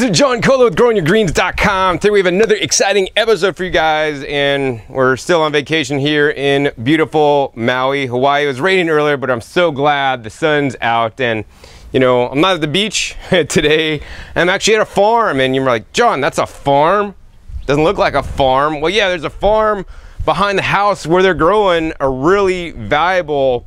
this is John Colo with GrowingYourGreens.com. Today we have another exciting episode for you guys, and we're still on vacation here in beautiful Maui, Hawaii. It was raining earlier, but I'm so glad the sun's out. And you know, I'm not at the beach today. I'm actually at a farm. And you're like, John, that's a farm? Doesn't look like a farm. Well, yeah, there's a farm behind the house where they're growing a really valuable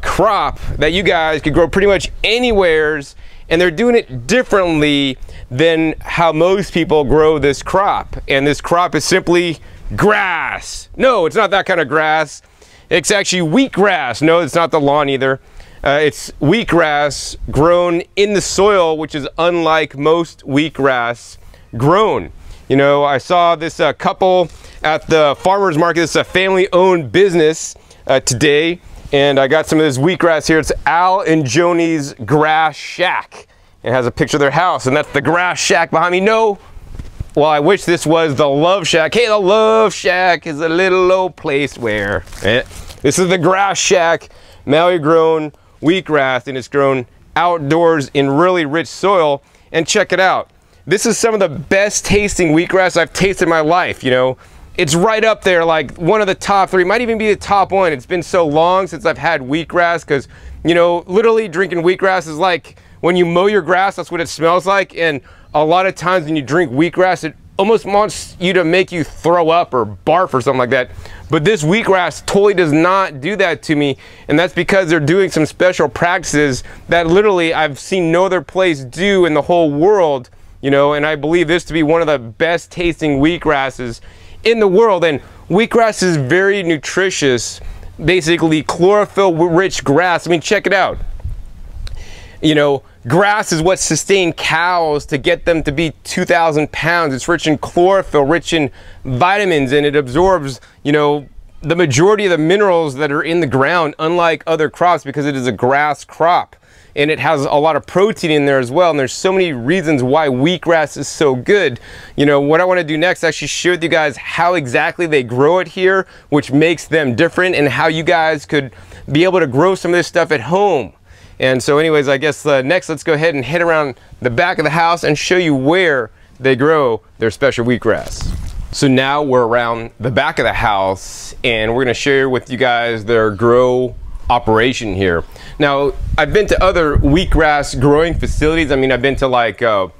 crop that you guys could grow pretty much anywheres. And they're doing it differently than how most people grow this crop. And this crop is simply grass. No, it's not that kind of grass. It's actually wheatgrass. No, it's not the lawn either. It's wheatgrass grown in the soil, which is unlike most wheatgrass grown. You know, I saw this couple at the farmer's market. It's a family-owned business today. And I got some of this wheatgrass here. It's Al and Joni's Grass Shack. It has a picture of their house, and that's the Grass Shack behind me. No, well, I wish this was the Love Shack. Hey, the Love Shack is a little old place where... This is the Grass Shack, Maui-grown wheatgrass, and it's grown outdoors in really rich soil. And check it out. This is some of the best tasting wheatgrass I've tasted in my life, you know. It's right up there, like one of the top three, might even be the top one. It's been so long since I've had wheatgrass, because, you know, literally drinking wheatgrass is like when you mow your grass, that's what it smells like. And a lot of times when you drink wheatgrass, it almost wants you to make you throw up or barf or something like that. But this wheatgrass totally does not do that to me, and that's because they're doing some special practices that literally I've seen no other place do in the whole world, you know, and I believe this to be one of the best tasting wheatgrasses in the world. And wheatgrass is very nutritious, basically chlorophyll rich grass. I mean, check it out. You know, grass is what sustained cows to get them to be 2,000 pounds. It's rich in chlorophyll, rich in vitamins, and it absorbs, you know, the majority of the minerals that are in the ground, unlike other crops, because it is a grass crop. And it has a lot of protein in there as well. And there's so many reasons why wheatgrass is so good. You know, what I want to do next, actually share with you guys how exactly they grow it here, which makes them different, and how you guys could be able to grow some of this stuff at home. And so anyways, I guess next let's go ahead and head around the back of the house and show you where they grow their special wheatgrass. So now we're around the back of the house, and we're gonna share with you guys their grow operation here. Now, I've been to other wheatgrass growing facilities. I mean, I've been to like down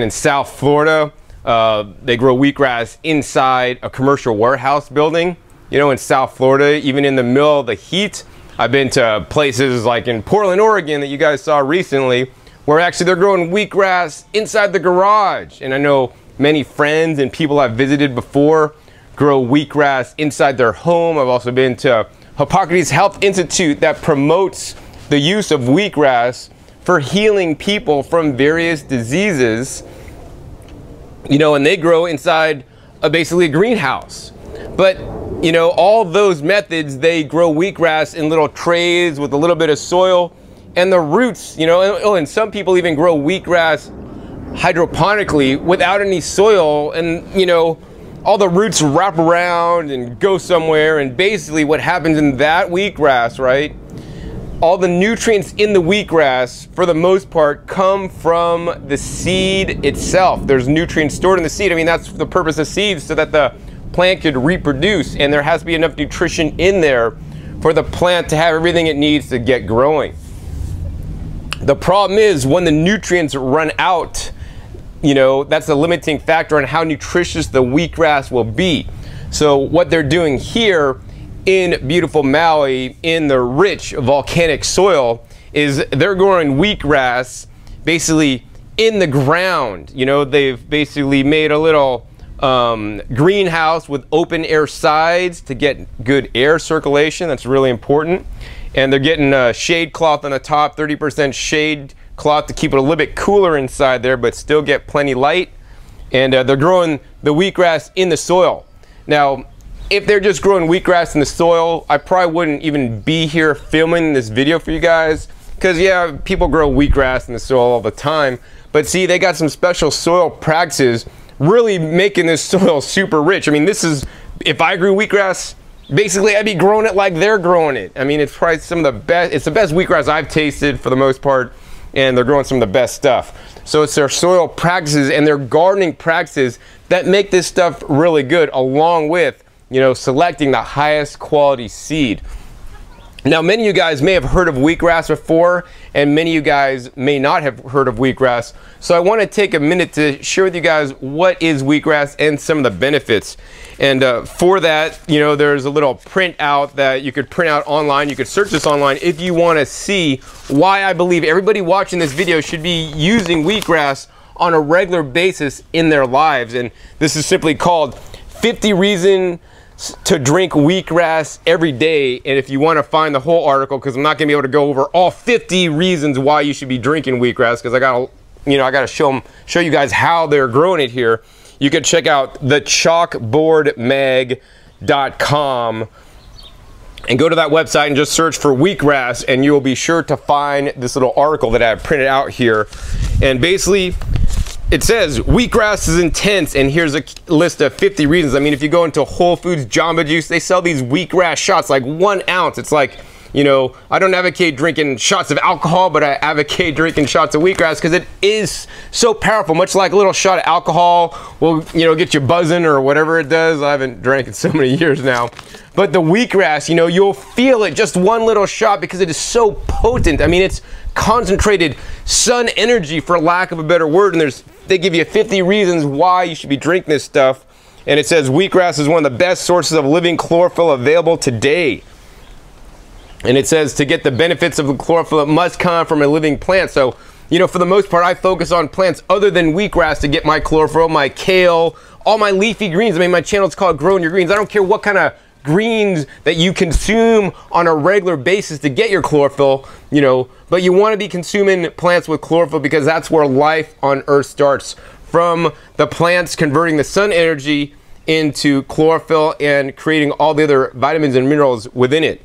in South Florida. They grow wheatgrass inside a commercial warehouse building, you know, in South Florida, even in the middle of the heat. I've been to places like in Portland, Oregon that you guys saw recently, where actually they're growing wheatgrass inside the garage. And I know many friends and people I've visited before grow wheatgrass inside their home. I've also been to Hippocrates Health Institute that promotes the use of wheatgrass for healing people from various diseases, you know, and they grow inside basically a greenhouse. But you know, all those methods, they grow wheatgrass in little trays with a little bit of soil and the roots, you know, and some people even grow wheatgrass hydroponically without any soil, and you know, all the roots wrap around and go somewhere, and basically what happens in that wheatgrass, right, all the nutrients in the wheatgrass for the most part come from the seed itself. There's nutrients stored in the seed. I mean, that's the purpose of seeds, so that the plant could reproduce, and there has to be enough nutrition in there for the plant to have everything it needs to get growing. The problem is when the nutrients run out, you know, that's a limiting factor on how nutritious the wheatgrass will be. So what they're doing here in beautiful Maui, in the rich volcanic soil, is they're growing wheatgrass basically in the ground. You know, they've basically made a little greenhouse with open air sides to get good air circulation. That's really important. And they're getting a shade cloth on the top, 30% shade cloth to keep it a little bit cooler inside there, but still get plenty light. And they're growing the wheatgrass in the soil. Now, if they're just growing wheatgrass in the soil, I probably wouldn't even be here filming this video for you guys, because yeah, people grow wheatgrass in the soil all the time. But see, they got some special soil practices really making this soil super rich. I mean, this is, if I grew wheatgrass, basically I'd be growing it like they're growing it. I mean, it's probably some of the best, it's the best wheatgrass I've tasted for the most part. and they're growing some of the best stuff. So it's their soil practices and their gardening practices that make this stuff really good, along with, you know, selecting the highest quality seed. Now, many of you guys may have heard of wheatgrass before, and many of you guys may not have heard of wheatgrass. So I want to take a minute to share with you guys what is wheatgrass and some of the benefits. And for that, you know, there's a little printout that you could print out online. You could search this online if you want to see why I believe everybody watching this video should be using wheatgrass on a regular basis in their lives. And this is simply called 50 Reasons to Drink Wheatgrass Every Day. And if you want to find the whole article, because I'm not going to be able to go over all 50 reasons why you should be drinking wheatgrass, because I got to, you know, I got to show you guys how they're growing it here. You can check out thechalkboardmeg.com and go to that website and just search for wheatgrass, and you will be sure to find this little article that I have printed out here. And basically, it says wheatgrass is intense, and here's a list of 50 reasons. I mean, if you go into Whole Foods, Jamba Juice, they sell these wheatgrass shots, like 1 ounce. It's like, you know, I don't advocate drinking shots of alcohol, but I advocate drinking shots of wheatgrass because it is so powerful. Much like a little shot of alcohol will, you know, get you buzzing or whatever it does. I haven't drank in so many years now. But the wheatgrass, you know, you'll feel it just one little shot because it is so potent. I mean, it's concentrated sun energy, for lack of a better word. And they give you 50 reasons why you should be drinking this stuff. And it says wheatgrass is one of the best sources of living chlorophyll available today. And it says to get the benefits of the chlorophyll, it must come from a living plant. So, you know, for the most part, I focus on plants other than wheatgrass to get my chlorophyll, my kale, all my leafy greens. I mean, my channel is called Growing Your Greens. I don't care what kind of greens that you consume on a regular basis to get your chlorophyll, you know, but you want to be consuming plants with chlorophyll because that's where life on earth starts, from the plants converting the sun energy into chlorophyll and creating all the other vitamins and minerals within it.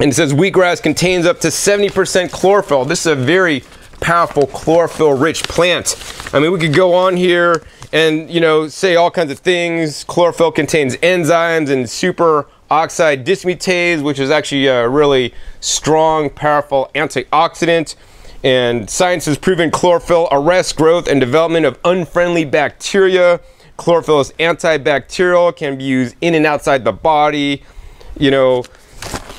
And it says wheatgrass contains up to 70% chlorophyll. This is a very powerful chlorophyll rich plant. I mean, we could go on here and, you know, say all kinds of things. Chlorophyll contains enzymes and superoxide dismutase, which is actually a really strong, powerful antioxidant. And science has proven chlorophyll arrests growth and development of unfriendly bacteria. Chlorophyll is antibacterial, can be used in and outside the body. You know,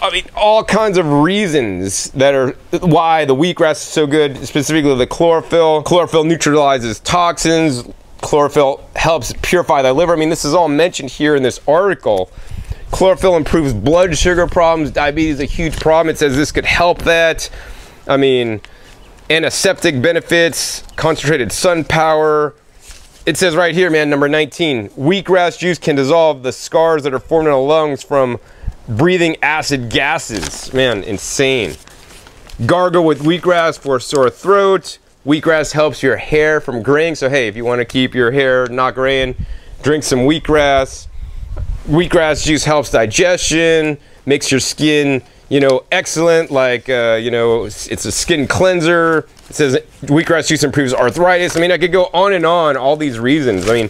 I mean, all kinds of reasons that are why the wheatgrass is so good, specifically the chlorophyll. Chlorophyll neutralizes toxins. Chlorophyll helps purify the liver. I mean, this is all mentioned here in this article. Chlorophyll improves blood sugar problems. Diabetes is a huge problem. It says this could help that. I mean, antiseptic benefits, concentrated sun power. It says right here, man, number 19, wheatgrass juice can dissolve the scars that are formed in the lungs from breathing acid gases. Man, insane. Gargle with wheatgrass for a sore throat. Wheatgrass helps your hair from graying. So hey, if you want to keep your hair not graying, drink some wheatgrass. Wheatgrass juice helps digestion, makes your skin, you know, excellent. Like, you know, it's a skin cleanser. It says wheatgrass juice improves arthritis. I mean, I could go on and on, all these reasons. I mean,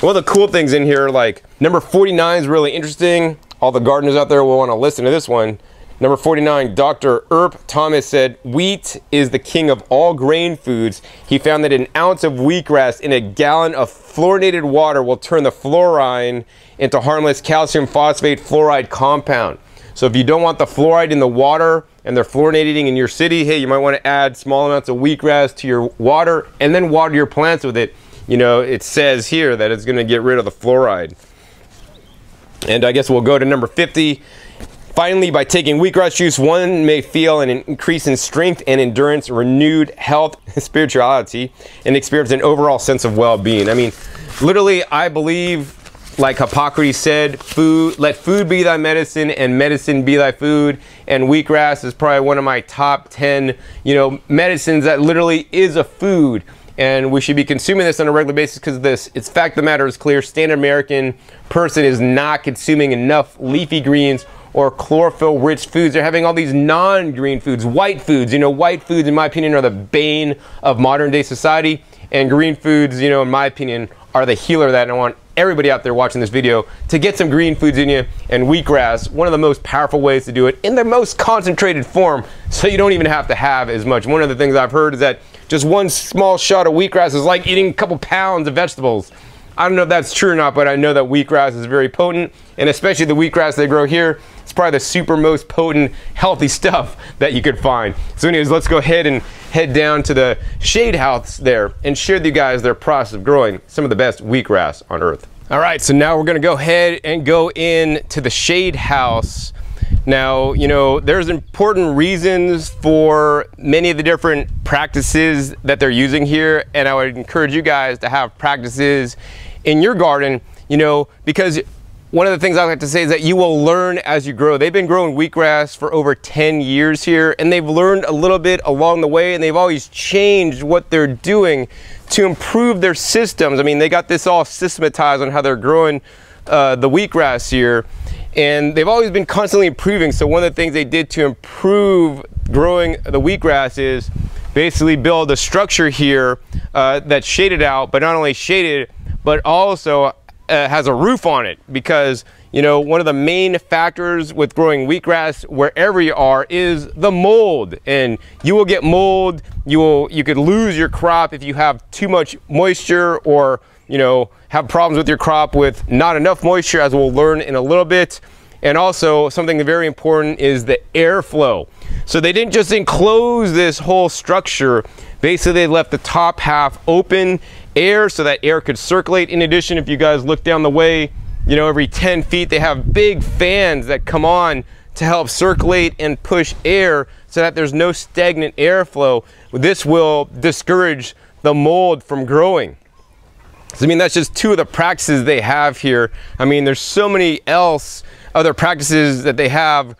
one of the cool things in here, like number 49 is really interesting. All the gardeners out there will want to listen to this one. Number 49, Dr. Earp Thomas said, wheat is the king of all grain foods. He found that an ounce of wheatgrass in a gallon of fluorinated water will turn the fluorine into harmless calcium phosphate fluoride compound. So if you don't want the fluoride in the water and they're fluorinating in your city, hey, you might want to add small amounts of wheatgrass to your water and then water your plants with it. You know, it says here that it's going to get rid of the fluoride. And I guess we'll go to number 50. Finally, by taking wheatgrass juice, one may feel an increase in strength and endurance, renewed health, spirituality, and experience an overall sense of well-being. I mean, literally, I believe, like Hippocrates said, let food be thy medicine and medicine be thy food. And wheatgrass is probably one of my top 10, you know, medicines that literally is a food. And we should be consuming this on a regular basis because it's fact of the matter is clear. Standard American person is not consuming enough leafy greens or chlorophyll-rich foods. They're having all these non-green foods, white foods. You know, white foods, in my opinion, are the bane of modern-day society, and green foods, you know, in my opinion, are the healer that I want everybody out there watching this video to get some green foods in you, and wheatgrass, one of the most powerful ways to do it in the most concentrated form, so you don't even have to have as much. One of the things I've heard is that just one small shot of wheatgrass is like eating a couple pounds of vegetables. I don't know if that's true or not, but I know that wheatgrass is very potent, and especially the wheatgrass they grow here, it's probably the super most potent, healthy stuff that you could find. So anyways, let's go ahead and head down to the shade house there and share with you guys their process of growing some of the best wheatgrass on earth. All right, so now we're gonna go ahead and go in to the shade house. Now, you know, there's important reasons for many of the different practices that they're using here, and I would encourage you guys to have practices in your garden, you know, because one of the things I like to say is that you will learn as you grow. They've been growing wheatgrass for over 10 years here, and they've learned a little bit along the way, and they've always changed what they're doing to improve their systems. I mean, they got this all systematized on how they're growing the wheatgrass here, and they've always been constantly improving. So one of the things they did to improve growing the wheatgrass is basically build a structure here that's shaded out, but not only shaded, but also has a roof on it, because, you know, one of the main factors with growing wheatgrass wherever you are is the mold, and you will get mold. You could lose your crop if you have too much moisture, or, you know, have problems with your crop with not enough moisture, as we'll learn in a little bit. And also something very important is the airflow. So they didn't just enclose this whole structure. Basically, they left the top half open air so that air could circulate. In addition, if you guys look down the way, you know, every 10 feet, they have big fans that come on to help circulate and push air so that there's no stagnant airflow. This will discourage the mold from growing. So, I mean, that's just two of the practices they have here. I mean, there's so many other practices that they have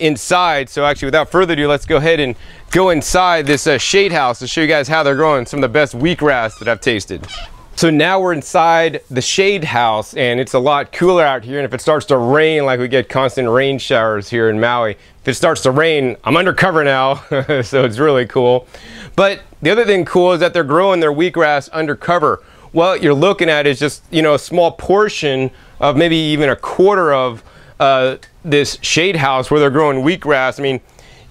inside. So actually, without further ado, let's go ahead and go inside this shade house to show you guys how they're growing some of the best wheatgrass that I've tasted. So now we're inside the shade house, and it's a lot cooler out here. And if it starts to rain, like we get constant rain showers here in Maui, if it starts to rain, I'm under cover now, so it's really cool. But the other thing cool is that they're growing their wheatgrass under cover. What you're looking at is just, you know, a small portion of maybe even a quarter of this shade house where they're growing wheatgrass. I mean,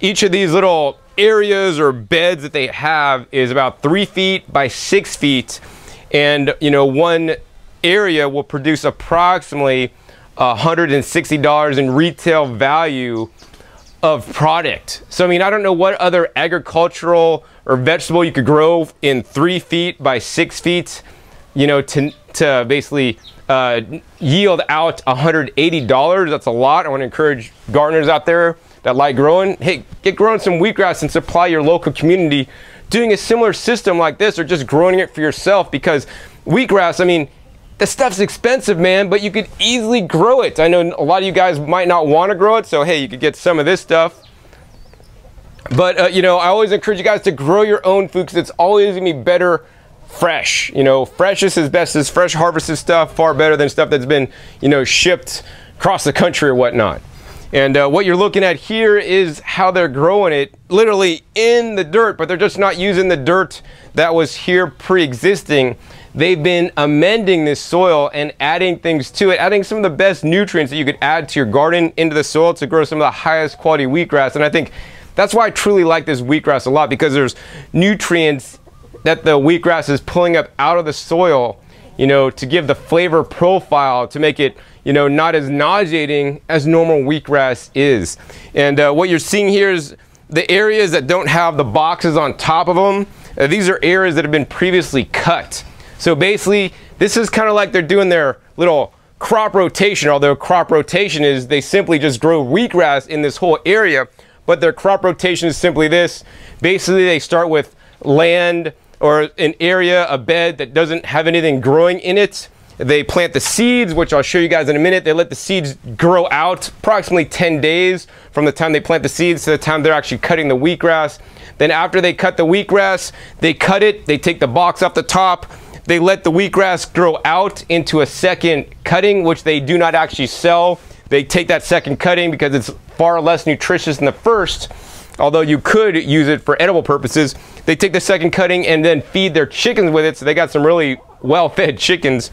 each of these little areas or beds that they have is about 3 feet by 6 feet, and, you know, one area will produce approximately $160 in retail value of product. So I mean, I don't know what other agricultural or vegetable you could grow in 3 feet by 6 feet, you know, to basically yield out $180. That's a lot. I want to encourage gardeners out there that like growing, hey, get growing some wheatgrass and supply your local community doing a similar system like this, or just growing it for yourself, because wheatgrass, I mean, the stuff's expensive, man, but you could easily grow it. I know a lot of you guys might not want to grow it, so hey, you could get some of this stuff. But you know, I always encourage you guys to grow your own food, because it's always gonna be better fresh. You know, freshest is best. Is fresh harvested stuff far better than stuff that's been, you know, shipped across the country or whatnot. And what you're looking at here is how they're growing it literally in the dirt, but they're just not using the dirt that was here pre-existing. They've been amending this soil and adding things to it, adding some of the best nutrients that you could add to your garden into the soil to grow some of the highest quality wheatgrass. And I think that's why I truly like this wheatgrass a lot, because there's nutrients that the wheatgrass is pulling up out of the soil, you know, to give the flavor profile, to make it, you know, not as nauseating as normal wheatgrass is. And what you're seeing here is the areas that don't have the boxes on top of them. These are areas that have been previously cut. So basically, this is kind of like they're doing their little crop rotation, although crop rotation is they simply just grow wheatgrass in this whole area, but their crop rotation is simply this. Basically, they start with land, or an area, a bed that doesn't have anything growing in it. They plant the seeds, which I'll show you guys in a minute. They let the seeds grow out approximately 10 days from the time they plant the seeds to the time they're actually cutting the wheatgrass. Then after they cut the wheatgrass, they cut it, they take the box off the top, they let the wheatgrass grow out into a second cutting, which they do not actually sell. They take that second cutting because it's far less nutritious than the first, although you could use it for edible purposes. They take the second cutting and then feed their chickens with it, so they got some really well-fed chickens.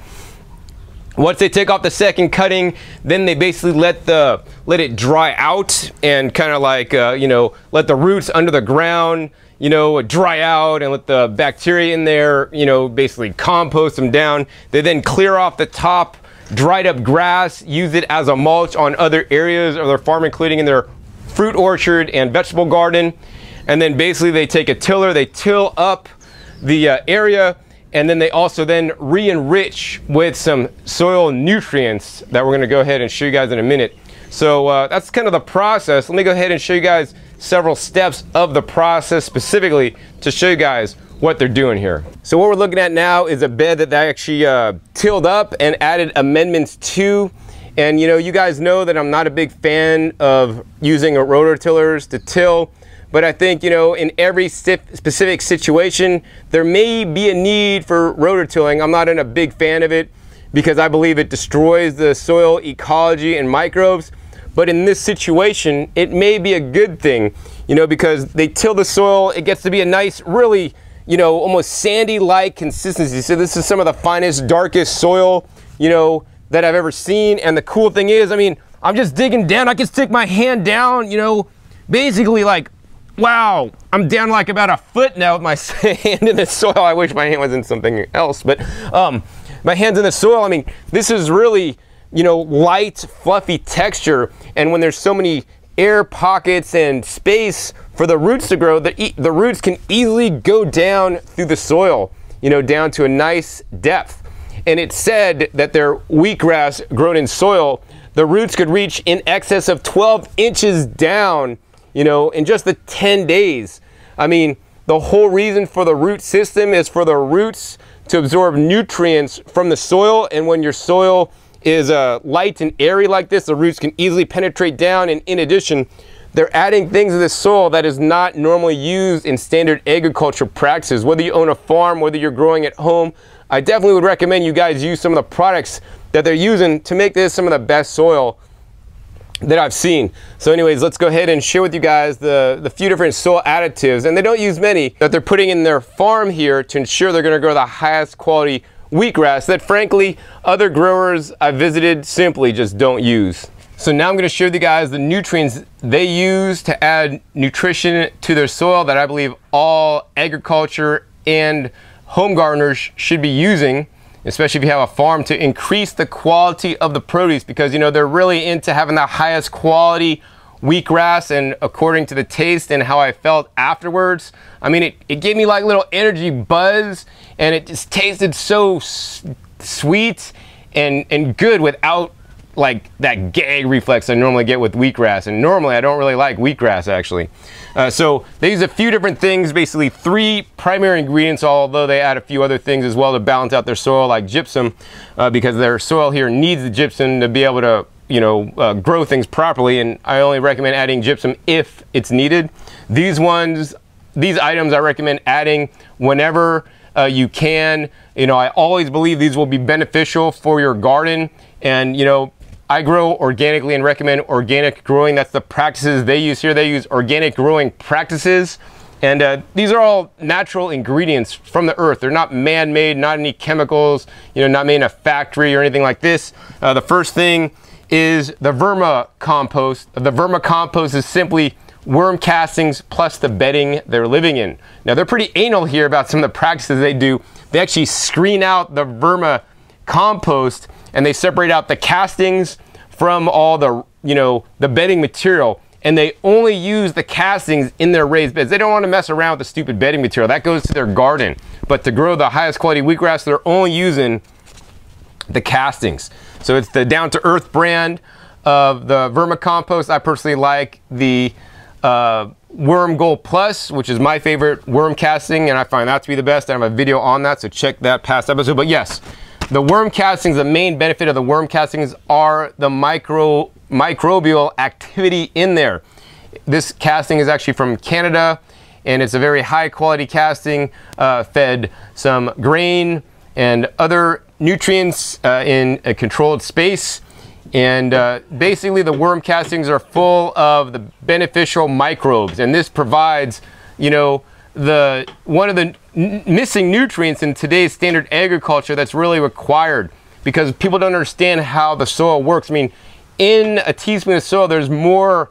Once they take off the second cutting, then they basically let it dry out and kind of like, you know, let the roots under the ground, you know, dry out and let the bacteria in there, you know, basically compost them down. They then clear off the top, dried up grass, use it as a mulch on other areas of their farm, including in their fruit orchard and vegetable garden. And then basically they take a tiller, they till up the area, and then they also then re-enrich with some soil nutrients that we're gonna go ahead and show you guys in a minute. So that's kind of the process. Let me go ahead and show you guys several steps of the process specifically to show you guys what they're doing here. So what we're looking at now is a bed that they actually tilled up and added amendments to. And you know, you guys know that I'm not a big fan of using a rototillers to till. But I think, you know, in every specific situation, there may be a need for rototilling. I'm not a big fan of it because I believe it destroys the soil ecology and microbes. But in this situation, it may be a good thing, you know, because they till the soil. It gets to be a nice, really, you know, almost sandy-like consistency. So this is some of the finest, darkest soil, you know, that I've ever seen. And the cool thing is, I mean, I'm just digging down. I can stick my hand down, you know, basically like, wow, I'm down like about a foot now with my hand in the soil. I wish my hand was in something else, but my hand's in the soil. I mean, this is really, you know, light, fluffy texture. And when there's so many air pockets and space for the roots to grow, the roots can easily go down through the soil, you know, down to a nice depth. And it's said that their wheatgrass grown in soil, the roots could reach in excess of 12 inches down, you know, in just the 10 days. I mean, the whole reason for the root system is for the roots to absorb nutrients from the soil. And when your soil is light and airy like this, the roots can easily penetrate down. And in addition, they're adding things to the soil that is not normally used in standard agriculture practices. Whether you own a farm, whether you're growing at home, I definitely would recommend you guys use some of the products that they're using to make this some of the best soil that I've seen. So anyways, let's go ahead and share with you guys the few different soil additives, and they don't use many, that they're putting in their farm here to ensure they're gonna grow the highest quality wheatgrass that frankly, other growers I visited simply just don't use. So now I'm gonna share with you guys the nutrients they use to add nutrition to their soil that I believe all agriculture and home gardeners should be using, especially if you have a farm, to increase the quality of the produce, because you know they're really into having the highest quality wheatgrass. And according to the taste and how I felt afterwards, I mean, it gave me like little energy buzz, and it just tasted so sweet and good without like that gag reflex I normally get with wheatgrass. And normally I don't really like wheatgrass actually. So they use a few different things, basically three primary ingredients, although they add a few other things as well to balance out their soil, like gypsum, because their soil here needs the gypsum to be able to, you know, grow things properly. And I only recommend adding gypsum if it's needed. These items I recommend adding whenever you can. You know, I always believe these will be beneficial for your garden. And you know, I grow organically and recommend organic growing. That's the practices they use here. They use organic growing practices. And these are all natural ingredients from the earth. They're not man-made, not any chemicals, you know, not made in a factory or anything like this. The first thing is the vermicompost. The vermicompost is simply worm castings plus the bedding they're living in. Now they're pretty anal here about some of the practices they do. They actually screen out the vermicompost, and they separate out the castings from all the, you know, the bedding material, and they only use the castings in their raised beds. They don't want to mess around with the stupid bedding material. That goes to their garden. But to grow the highest quality wheatgrass, they're only using the castings. So it's the Down to Earth brand of the vermicompost. I personally like the Worm Gold Plus, which is my favorite worm casting, and I find that to be the best. I have a video on that, so check that past episode. But yes, the worm castings, the main benefit of the worm castings are the microbial activity in there. This casting is actually from Canada, and it's a very high quality casting, fed some grain and other nutrients in a controlled space. And basically the worm castings are full of the beneficial microbes, and this provides, you know, one of the missing nutrients in today's standard agriculture that's really required. because people don't understand how the soil works. I mean, in a teaspoon of soil, there's more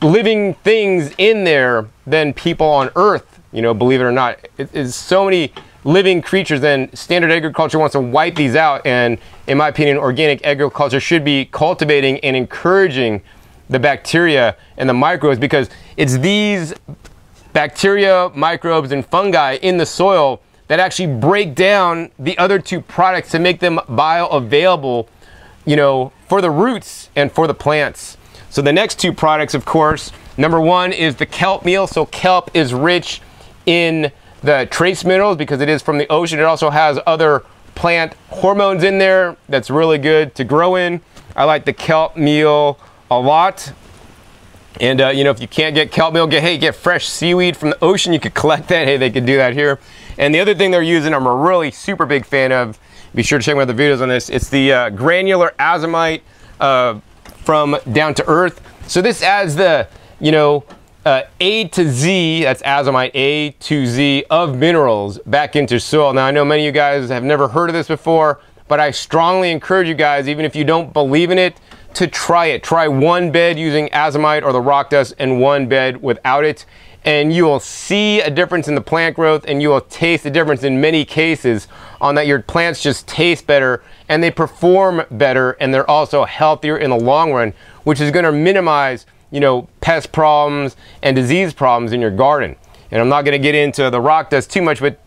living things in there than people on Earth, you know, believe it or not. It's so many living creatures, and standard agriculture wants to wipe these out. And in my opinion, organic agriculture should be cultivating and encouraging the bacteria and the microbes, because it's these bacteria, microbes, and fungi in the soil that actually break down the other two products to make them bioavailable, you know, for the roots and for the plants. So the next two products, of course, number one is the kelp meal. So kelp is rich in the trace minerals because it is from the ocean. It also has other plant hormones in there that's really good to grow in. I like the kelp meal a lot. And you know, if you can't get kelp meal, get fresh seaweed from the ocean. You could collect that. Hey, they could do that here. And the other thing they're using, I'm a really super big fan of, be sure to check out the videos on this, it's the granular azomite from Down to Earth. So this adds the, you know, A to Z, that's azomite, A to Z of minerals back into soil. Now I know many of you guys have never heard of this before, but I strongly encourage you guys, even if you don't believe in it, to try it. Try one bed using azomite or the rock dust and one bed without it, and you will see a difference in the plant growth, and you will taste the difference in many cases on that your plants just taste better and they perform better, and they're also healthier in the long run, which is going to minimize, you know, pest problems and disease problems in your garden. And I'm not going to get into the rock dust too much, but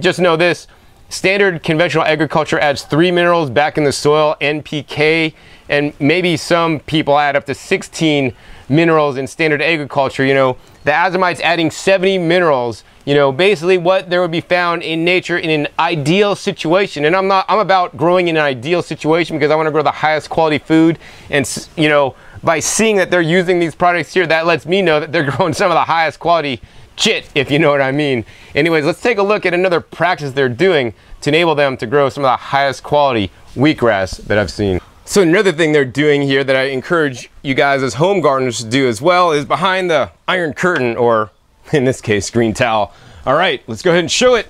just know this: standard conventional agriculture adds 3 minerals back in the soil, NPK, and maybe some people add up to 16 minerals in standard agriculture. You know, the azomite's adding 70 minerals, you know, basically what there would be found in nature in an ideal situation. And I'm about growing in an ideal situation because I want to grow the highest quality food. And, you know, by seeing that they're using these products here, that lets me know that they're growing some of the highest quality shit, if you know what I mean. Anyways, let's take a look at another practice they're doing to enable them to grow some of the highest quality wheatgrass that I've seen. So another thing they're doing here that I encourage you guys as home gardeners to do as well is behind the iron curtain, or in this case, green towel. All right, let's go ahead and show it.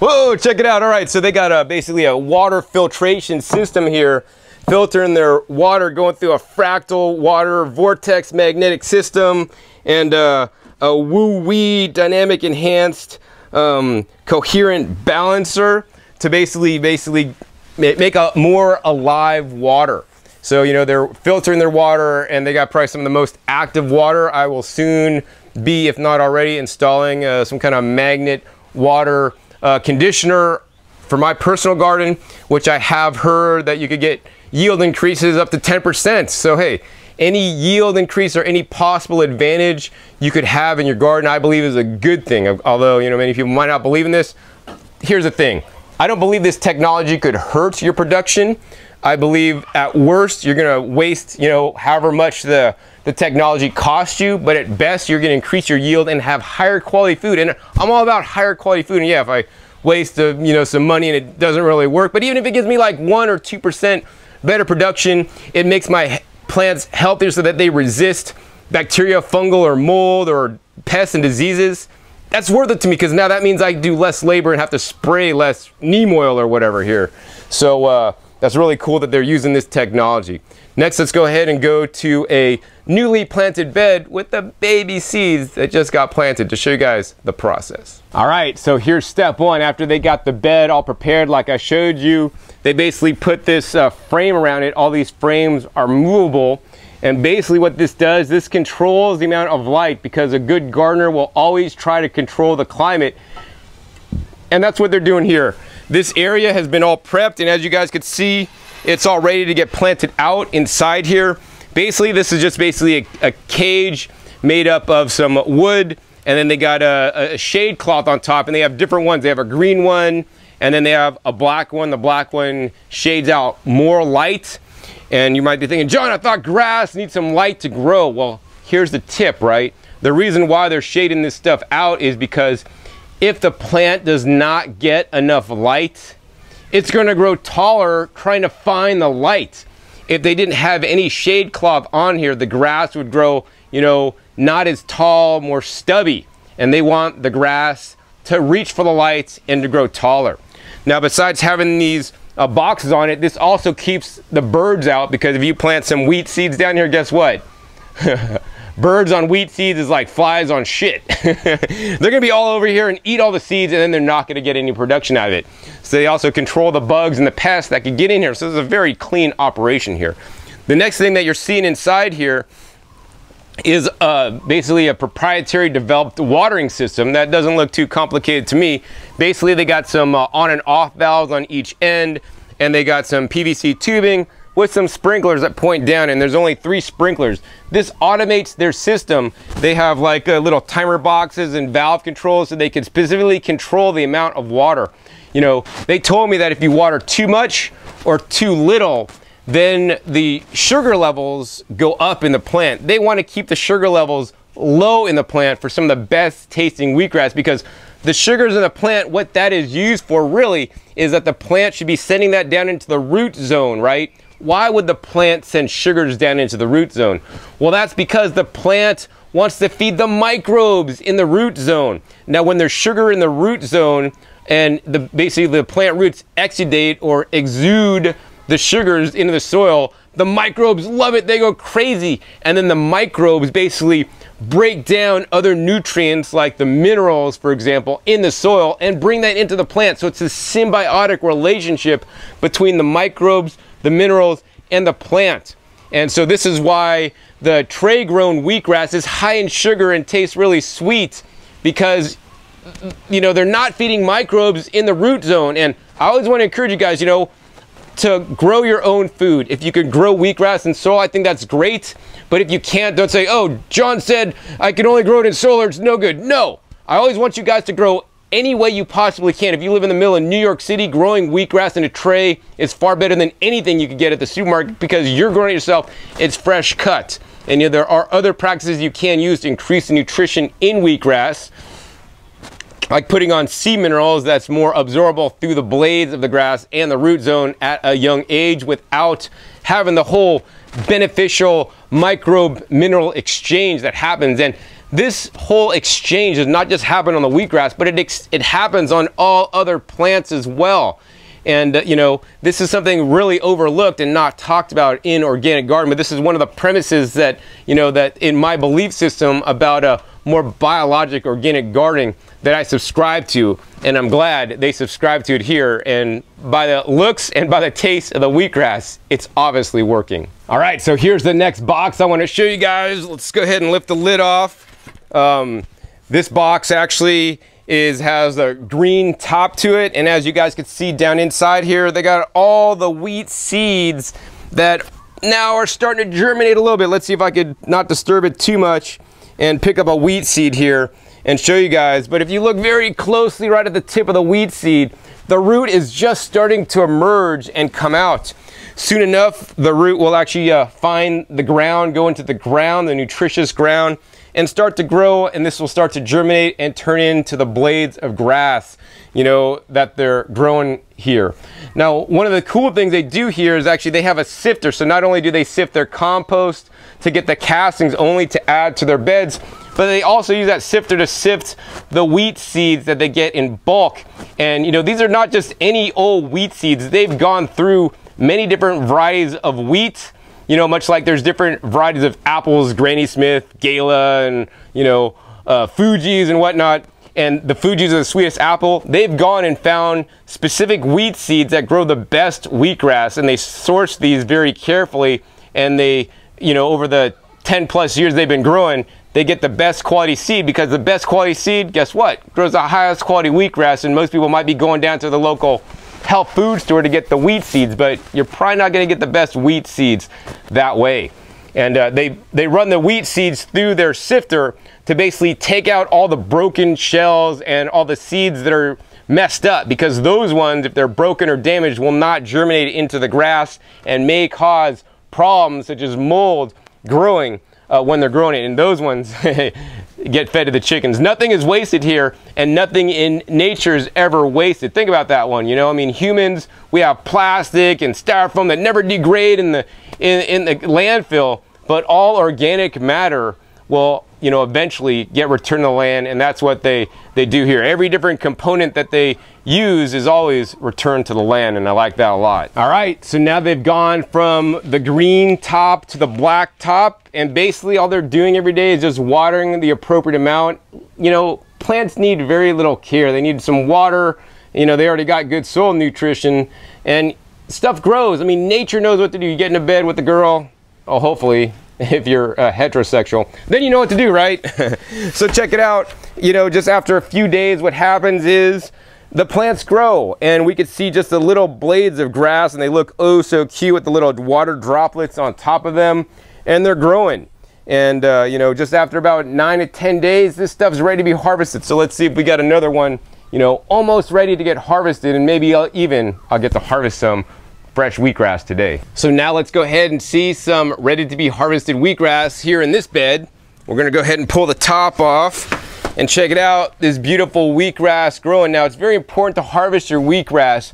Whoa, check it out. All right, so they got basically a water filtration system here, filtering their water, going through a fractal water vortex magnetic system, and a WUI dynamic enhanced coherent balancer to basically make a more alive water. So, you know, they're filtering their water, and they got probably some of the most active water. I will soon be, if not already, installing some kind of magnet water conditioner for my personal garden, which I have heard that you could get yield increases up to 10%. So hey, any yield increase or any possible advantage you could have in your garden, I believe is a good thing. Although, you know, many people might not believe in this. Here's the thing. I don't believe this technology could hurt your production. I believe at worst, you're gonna waste, you know, however much the technology costs you, but at best, you're gonna increase your yield and have higher quality food. And I'm all about higher quality food. And yeah, if I waste, you know, some money and it doesn't really work, but even if it gives me like 1 or 2% better production, it makes my plants healthier so that they resist bacteria, fungal, or mold, or pests and diseases. That's worth it to me, because now that means I do less labor and have to spray less neem oil or whatever here. So that's really cool that they're using this technology. Next, let's go ahead and go to a newly planted bed with the baby seeds that just got planted to show you guys the process. All right, so here's step one. After they got the bed all prepared like I showed you, they basically put this frame around it. All these frames are movable. And basically what this does, this controls the amount of light, because a good gardener will always try to control the climate. And that's what they're doing here. This area has been all prepped, and as you guys could see, it's all ready to get planted out inside here. Basically, this is just basically a cage made up of some wood, and then they got a shade cloth on top, and they have different ones. They have a green one, and then they have a black one. The black one shades out more light. And you might be thinking, John, I thought grass needs some light to grow. Well, here's the tip, right? The reason why they're shading this stuff out is because if the plant does not get enough light, it's gonna grow taller trying to find the light. If they didn't have any shade cloth on here, the grass would grow, you know, not as tall, more stubby. And they want the grass to reach for the light and to grow taller. Now, besides having these boxes on it. This also keeps the birds out, because if you plant some wheat seeds down here, guess what? Birds on wheat seeds is like flies on shit. They're gonna be all over here and eat all the seeds, and then they're not gonna get any production out of it. So they also control the bugs and the pests that could get in here. So this is a very clean operation here. The next thing that you're seeing inside here is basically a proprietary developed watering system that doesn't look too complicated to me. Basically, they got some on and off valves on each end, and they got some PVC tubing with some sprinklers that point down, and there's only 3 sprinklers. This automates their system. They have like little timer boxes and valve controls so they can specifically control the amount of water. You know, they told me that if you water too much or too little, then the sugar levels go up in the plant. They want to keep the sugar levels low in the plant for some of the best tasting wheatgrass, because the sugars in the plant, what that is used for really is that the plant should be sending that down into the root zone, right? Why would the plant send sugars down into the root zone? Well, that's because the plant wants to feed the microbes in the root zone. Now, when there's sugar in the root zone, and basically the plant roots exudate or exude the sugars into the soil, the microbes love it, they go crazy. And then the microbes basically break down other nutrients like the minerals, for example, in the soil and bring that into the plant. So it's a symbiotic relationship between the microbes, the minerals, and the plant. And so this is why the tray grown wheatgrass is high in sugar and tastes really sweet, because, you know, they're not feeding microbes in the root zone. And I always want to encourage you guys, you know, to grow your own food. If you can grow wheatgrass in soil, I think that's great. But if you can't, don't say, oh, John said I can only grow it in soil or it's no good. No, I always want you guys to grow any way you possibly can. If you live in the middle of New York City, growing wheatgrass in a tray is far better than anything you could get at the supermarket, because you're growing it yourself, it's fresh cut. And you know, there are other practices you can use to increase the nutrition in wheatgrass, like putting on sea minerals that's more absorbable through the blades of the grass and the root zone at a young age without having the whole beneficial microbe mineral exchange that happens. And this whole exchange does not just happen on the wheatgrass, but it happens on all other plants as well. And you know, this is something really overlooked and not talked about in organic gardening, but this is one of the premises that, you know, that in my belief system about a more biologic organic gardening that I subscribe to, and I'm glad they subscribe to it here. And by the looks and by the taste of the wheatgrass, it's obviously working. All right, so here's the next box I want to show you guys. Let's go ahead and lift the lid off. This box actually has a green top to it, and as you guys can see down inside here, they got all the wheat seeds that now are starting to germinate a little bit. Let's see if I could not disturb it too much and pick up a wheat seed here and show you guys. But if you look very closely right at the tip of the wheat seed, the root is just starting to emerge and come out. Soon enough, the root will actually find the ground, go into the ground, the nutritious ground, and start to grow, and this will start to germinate and turn into the blades of grass, you know, that they're growing here. Now, one of the cool things they do here is actually they have a sifter. So not only do they sift their compost to get the castings only to add to their beds, but they also use that sifter to sift the wheat seeds that they get in bulk. And you know, these are not just any old wheat seeds. They've gone through many different varieties of wheat. You know, much like there's different varieties of apples, Granny Smith, Gala, and, you know, Fuji's and whatnot. And the Fuji's are the sweetest apple. They've gone and found specific wheat seeds that grow the best wheatgrass, and they source these very carefully. And they, you know, over the 10 plus years they've been growing, they get the best quality seed, because the best quality seed, guess what? Grows the highest quality wheatgrass. And most people might be going down to the local health food store to get the wheat seeds, but you're probably not going to get the best wheat seeds that way. And they run the wheat seeds through their sifter to basically take out all the broken shells and all the seeds that are messed up, because those ones, if they're broken or damaged, will not germinate into the grass and may cause problems such as mold growing when they're growing it. And those ones get fed to the chickens. Nothing is wasted here, and nothing in nature is ever wasted. Think about that one. You know, I mean, humans, we have plastic and styrofoam that never degrade in the landfill, but all organic matter will you know, eventually get returned to land, and that's what they do here. Every different component that they use is always returned to the land, and I like that a lot. All right, so now they've gone from the green top to the black top, and basically all they're doing every day is just watering the appropriate amount. You know, plants need very little care. They need some water. You know, they already got good soil nutrition, and stuff grows. I mean, nature knows what to do. You get into bed with the girl, oh, hopefully, if you're heterosexual, then you know what to do, right? So check it out. You know, just after a few days, what happens is the plants grow, and we could see just the little blades of grass, and they look oh so cute with the little water droplets on top of them, and they're growing. And you know, just after about 9 to 10 days, this stuff's ready to be harvested. So let's see if we got another one, you know, almost ready to get harvested, and maybe I'll get to harvest some fresh wheatgrass today. So now let's go ahead and see some ready to be harvested wheatgrass here in this bed. We're gonna go ahead and pull the top off and check it out, this beautiful wheatgrass growing. Now it's very important to harvest your wheatgrass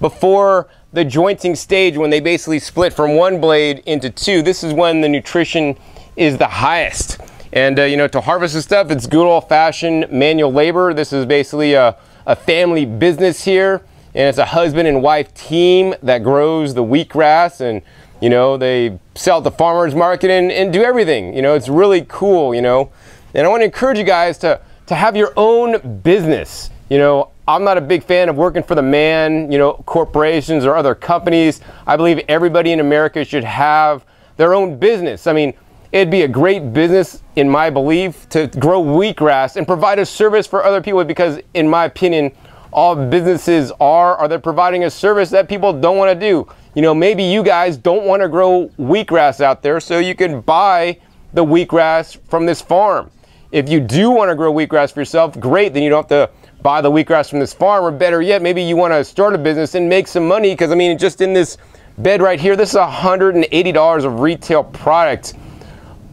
before the jointing stage, when they basically split from one blade into two. This is when the nutrition is the highest. And you know, to harvest this stuff, it's good old-fashioned manual labor. This is basically a family business here. And it's a husband and wife team that grows the wheatgrass, and you know, they sell at the farmers market and do everything. You know, it's really cool, you know. And I want to encourage you guys to have your own business. You know, I'm not a big fan of working for the man, you know, corporations or other companies. I believe everybody in America should have their own business. I mean, it'd be a great business, in my belief, to grow wheatgrass and provide a service for other people, because in my opinion, all businesses are they providing a service that people don't want to do. You know, maybe you guys don't want to grow wheatgrass out there, so you can buy the wheatgrass from this farm. If you do want to grow wheatgrass for yourself, great, then you don't have to buy the wheatgrass from this farm. Or better yet, maybe you want to start a business and make some money, because I mean, just in this bed right here, this is $180 of retail product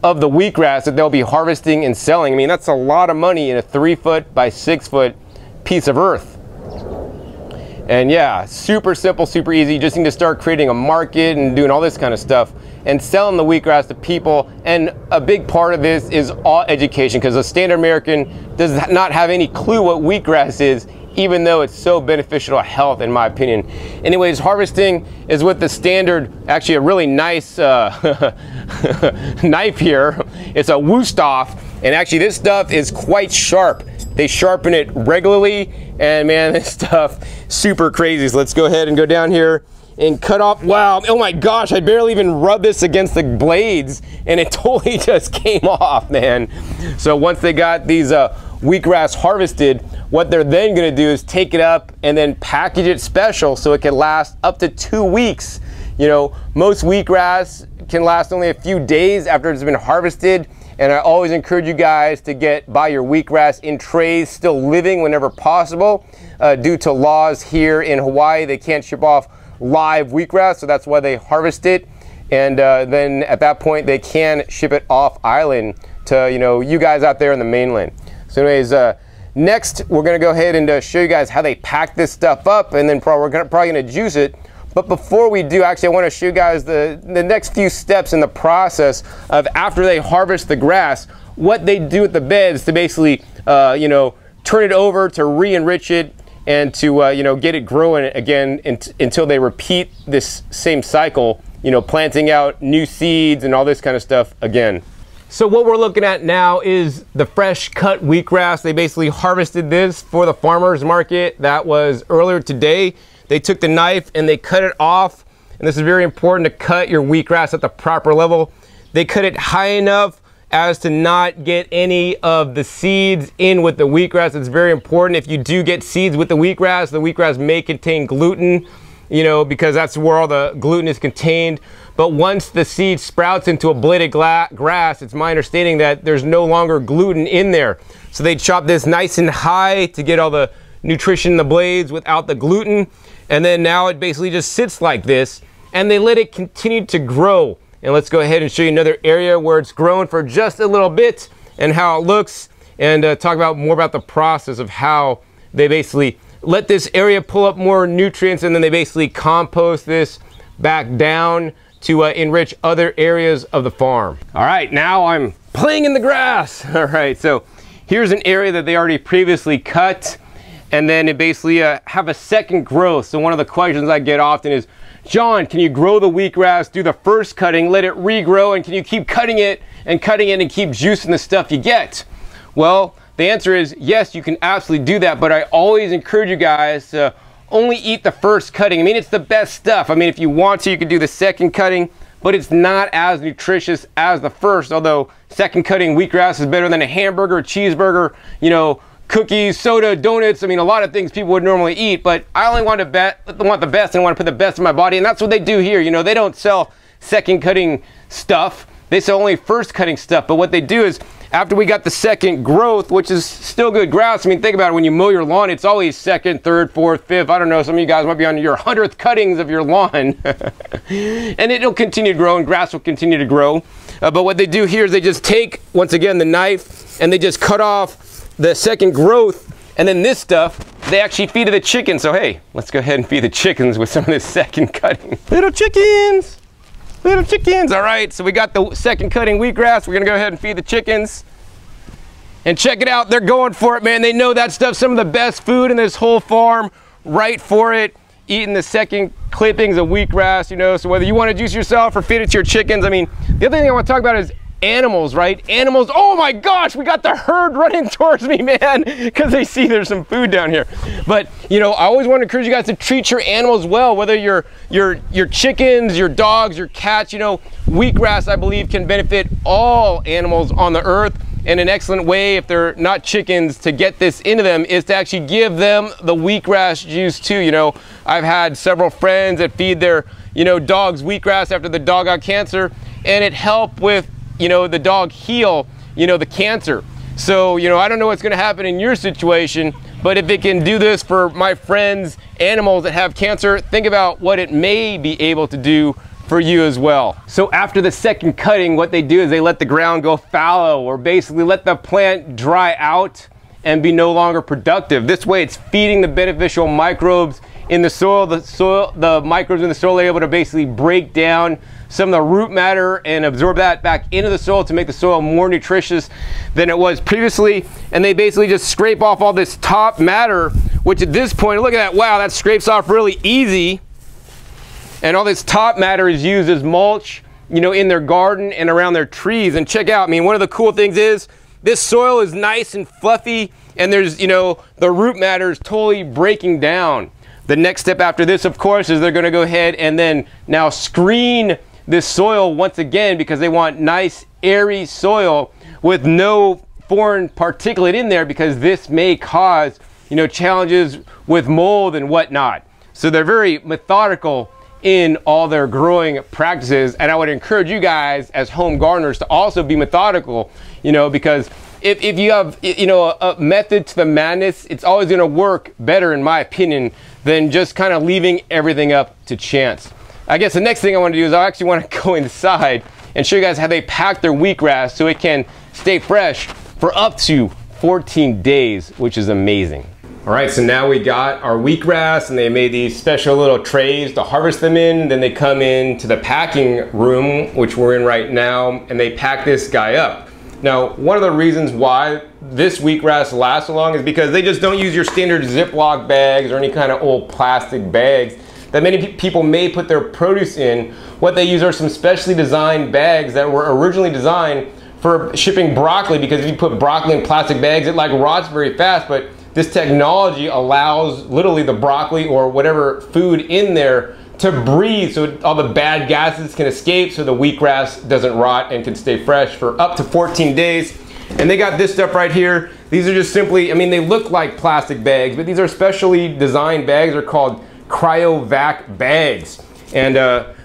of the wheatgrass that they'll be harvesting and selling. I mean, that's a lot of money in a 3-foot by 6-foot piece of earth. And yeah, super simple, super easy. You just need to start creating a market and doing all this kind of stuff and selling the wheatgrass to people. And a big part of this is all education, because the standard American does not have any clue what wheatgrass is, even though it's so beneficial to health, in my opinion. Anyways, harvesting is with the standard, actually a really nice knife here. It's a Wusthof, and actually this stuff is quite sharp. They sharpen it regularly, and man, this stuff super crazy. So let's go ahead and go down here and cut off. Wow, oh my gosh, I barely even rubbed this against the blades, and it totally just came off, man. So once they got these wheatgrass harvested, what they're then gonna do is take it up and then package it special so it can last up to 2 weeks. You know, most wheatgrass can last only a few days after it's been harvested. And I always encourage you guys to buy your wheatgrass in trays, still living whenever possible. Due to laws here in Hawaii, they can't ship off live wheatgrass, so that's why they harvest it. And then at that point, they can ship it off island to, you know, you guys out there in the mainland. So anyways, next we're gonna go ahead and show you guys how they pack this stuff up, and then we're probably gonna juice it. But before we do, actually, I want to show you guys the next few steps in the process of after they harvest the grass, what they do with the beds to basically, you know, turn it over, to re-enrich it, and to, you know, get it growing again until they repeat this same cycle, you know, planting out new seeds and all this kind of stuff again. So what we're looking at now is the fresh cut wheatgrass. They basically harvested this for the farmer's market. That was earlier today. They took the knife and they cut it off. And this is very important, to cut your wheatgrass at the proper level. They cut it high enough as to not get any of the seeds in with the wheatgrass. It's very important. If you do get seeds with the wheatgrass may contain gluten, you know, because that's where all the gluten is contained. But once the seed sprouts into a blade of grass, it's my understanding that there's no longer gluten in there. So they chop this nice and high to get all the nutrition in the blades without the gluten. And then now it basically just sits like this, and they let it continue to grow. And let's go ahead and show you another area where it's grown for just a little bit and how it looks, and talk about more about the process of how they basically let this area pull up more nutrients, and then they basically compost this back down to enrich other areas of the farm. All right, now I'm playing in the grass. All right, so here's an area that they already previously cut, and then it basically have a second growth. So one of the questions I get often is, John, can you grow the wheatgrass, do the first cutting, let it regrow, and can you keep cutting it and keep juicing the stuff you get? Well, the answer is yes, you can absolutely do that, but I always encourage you guys to only eat the first cutting. I mean, it's the best stuff. I mean, if you want to, you can do the second cutting, but it's not as nutritious as the first, although second cutting wheatgrass is better than a hamburger, a cheeseburger, you know, cookies, soda, donuts. I mean, a lot of things people would normally eat, but I only want the best, and I want to put the best in my body, and that's what they do here. You know, they don't sell second cutting stuff. They sell only first cutting stuff, but what they do is, after we got the second growth, which is still good grass, I mean, think about it, when you mow your lawn, it's always second, third, fourth, fifth, I don't know, some of you guys might be on your 100th cuttings of your lawn. And it'll continue to grow, and grass will continue to grow. But what they do here is they just take, once again, the knife, and they just cut off the second growth, and then this stuff, they actually feed to the chickens. So hey, let's go ahead and feed the chickens with some of this second cutting. Little chickens! Little chickens. All right, so we got the second cutting wheatgrass. We're gonna go ahead and feed the chickens. And check it out, they're going for it, man. They know that stuff's some of the best food in this whole farm, right for it, eating the second clippings of wheatgrass, you know, so whether you wanna juice yourself or feed it to your chickens. I mean, the other thing I wanna talk about is animals, right? Animals, oh my gosh, we got the herd running towards me, man, because they see there's some food down here. But, you know, I always want to encourage you guys to treat your animals well, whether your chickens, your dogs, your cats, you know, wheatgrass, I believe, can benefit all animals on the earth. And an excellent way, if they're not chickens, to get this into them is to actually give them the wheatgrass juice too. You know, I've had several friends that feed their, you know, dogs wheatgrass after the dog got cancer, and it helped with, you know, the dog heal, you know, the cancer. So, you know, I don't know what's going to happen in your situation, but if it can do this for my friends, animals that have cancer, think about what it may be able to do for you as well. So after the second cutting, what they do is they let the ground go fallow, or basically let the plant dry out and be no longer productive. This way it's feeding the beneficial microbes in the soil. The microbes in the soil are able to basically break down some of the root matter and absorb that back into the soil to make the soil more nutritious than it was previously. And they basically just scrape off all this top matter, which at this point, look at that, wow, that scrapes off really easy. And all this top matter is used as mulch, you know, in their garden and around their trees. And check out, I mean, one of the cool things is this soil is nice and fluffy, and there's, you know, the root matter is totally breaking down. The next step after this, of course, is they're gonna go ahead and then now screen this soil once again, because they want nice, airy soil with no foreign particulate in there, because this may cause, you know, challenges with mold and whatnot. So they're very methodical in all their growing practices, and I would encourage you guys as home gardeners to also be methodical, you know, because if you have, you know, a method to the madness, it's always gonna work better, in my opinion, than just kind of leaving everything up to chance. I guess the next thing I want to do is I actually want to go inside and show you guys how they pack their wheatgrass so it can stay fresh for up to 14 days, which is amazing. All right, so now we got our wheatgrass, and they made these special little trays to harvest them in. Then they come into the packing room, which we're in right now, and they pack this guy up. Now, one of the reasons why this wheatgrass lasts so long is because they just don't use your standard Ziploc bags or any kind of old plastic bags that many people may put their produce in. What they use are some specially designed bags that were originally designed for shipping broccoli, because if you put broccoli in plastic bags, it like rots very fast, but this technology allows literally the broccoli or whatever food in there to breathe, so all the bad gases can escape, so the wheatgrass doesn't rot and can stay fresh for up to 14 days. And they got this stuff right here. These are just simply, I mean, they look like plastic bags, but these are specially designed bags. They're called Cryovac bags. And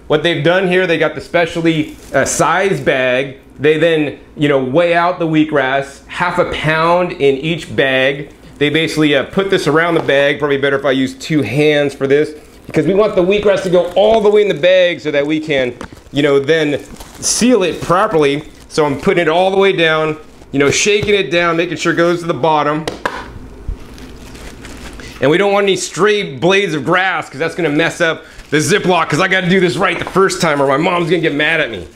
what they've done here, they got the specially sized bag. They then, you know, weigh out the wheatgrass, half a pound in each bag. They basically put this around the bag. Probably better if I use two hands for this, because we want the wheatgrass to go all the way in the bag so that we can, you know, then seal it properly. So I'm putting it all the way down, you know, shaking it down, making sure it goes to the bottom. And we don't want any stray blades of grass, because that's gonna mess up the Ziploc, because I gotta do this right the first time or my mom's gonna get mad at me.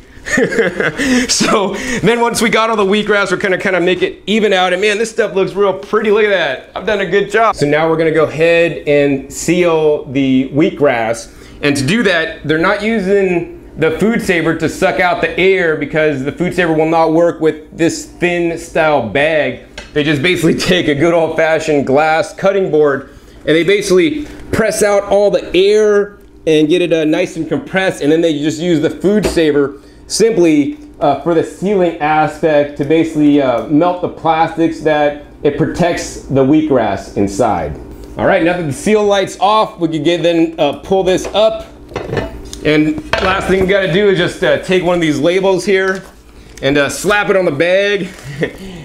So then once we got all the wheatgrass, we're gonna kind of make it even out, and man, this stuff looks real pretty. Look at that, I've done a good job. So now we're gonna go ahead and seal the wheatgrass, and to do that, they're not using the food saver to suck out the air because the food saver will not work with this thin style bag. They just basically take a good old-fashioned glass cutting board and they basically press out all the air and get it nice and compressed, and then they just use the food saver simply for the sealing aspect to basically melt the plastics that it protects the wheatgrass inside. All right, now that the seal light's off, we can pull this up. And last thing we gotta do is just take one of these labels here and slap it on the bag.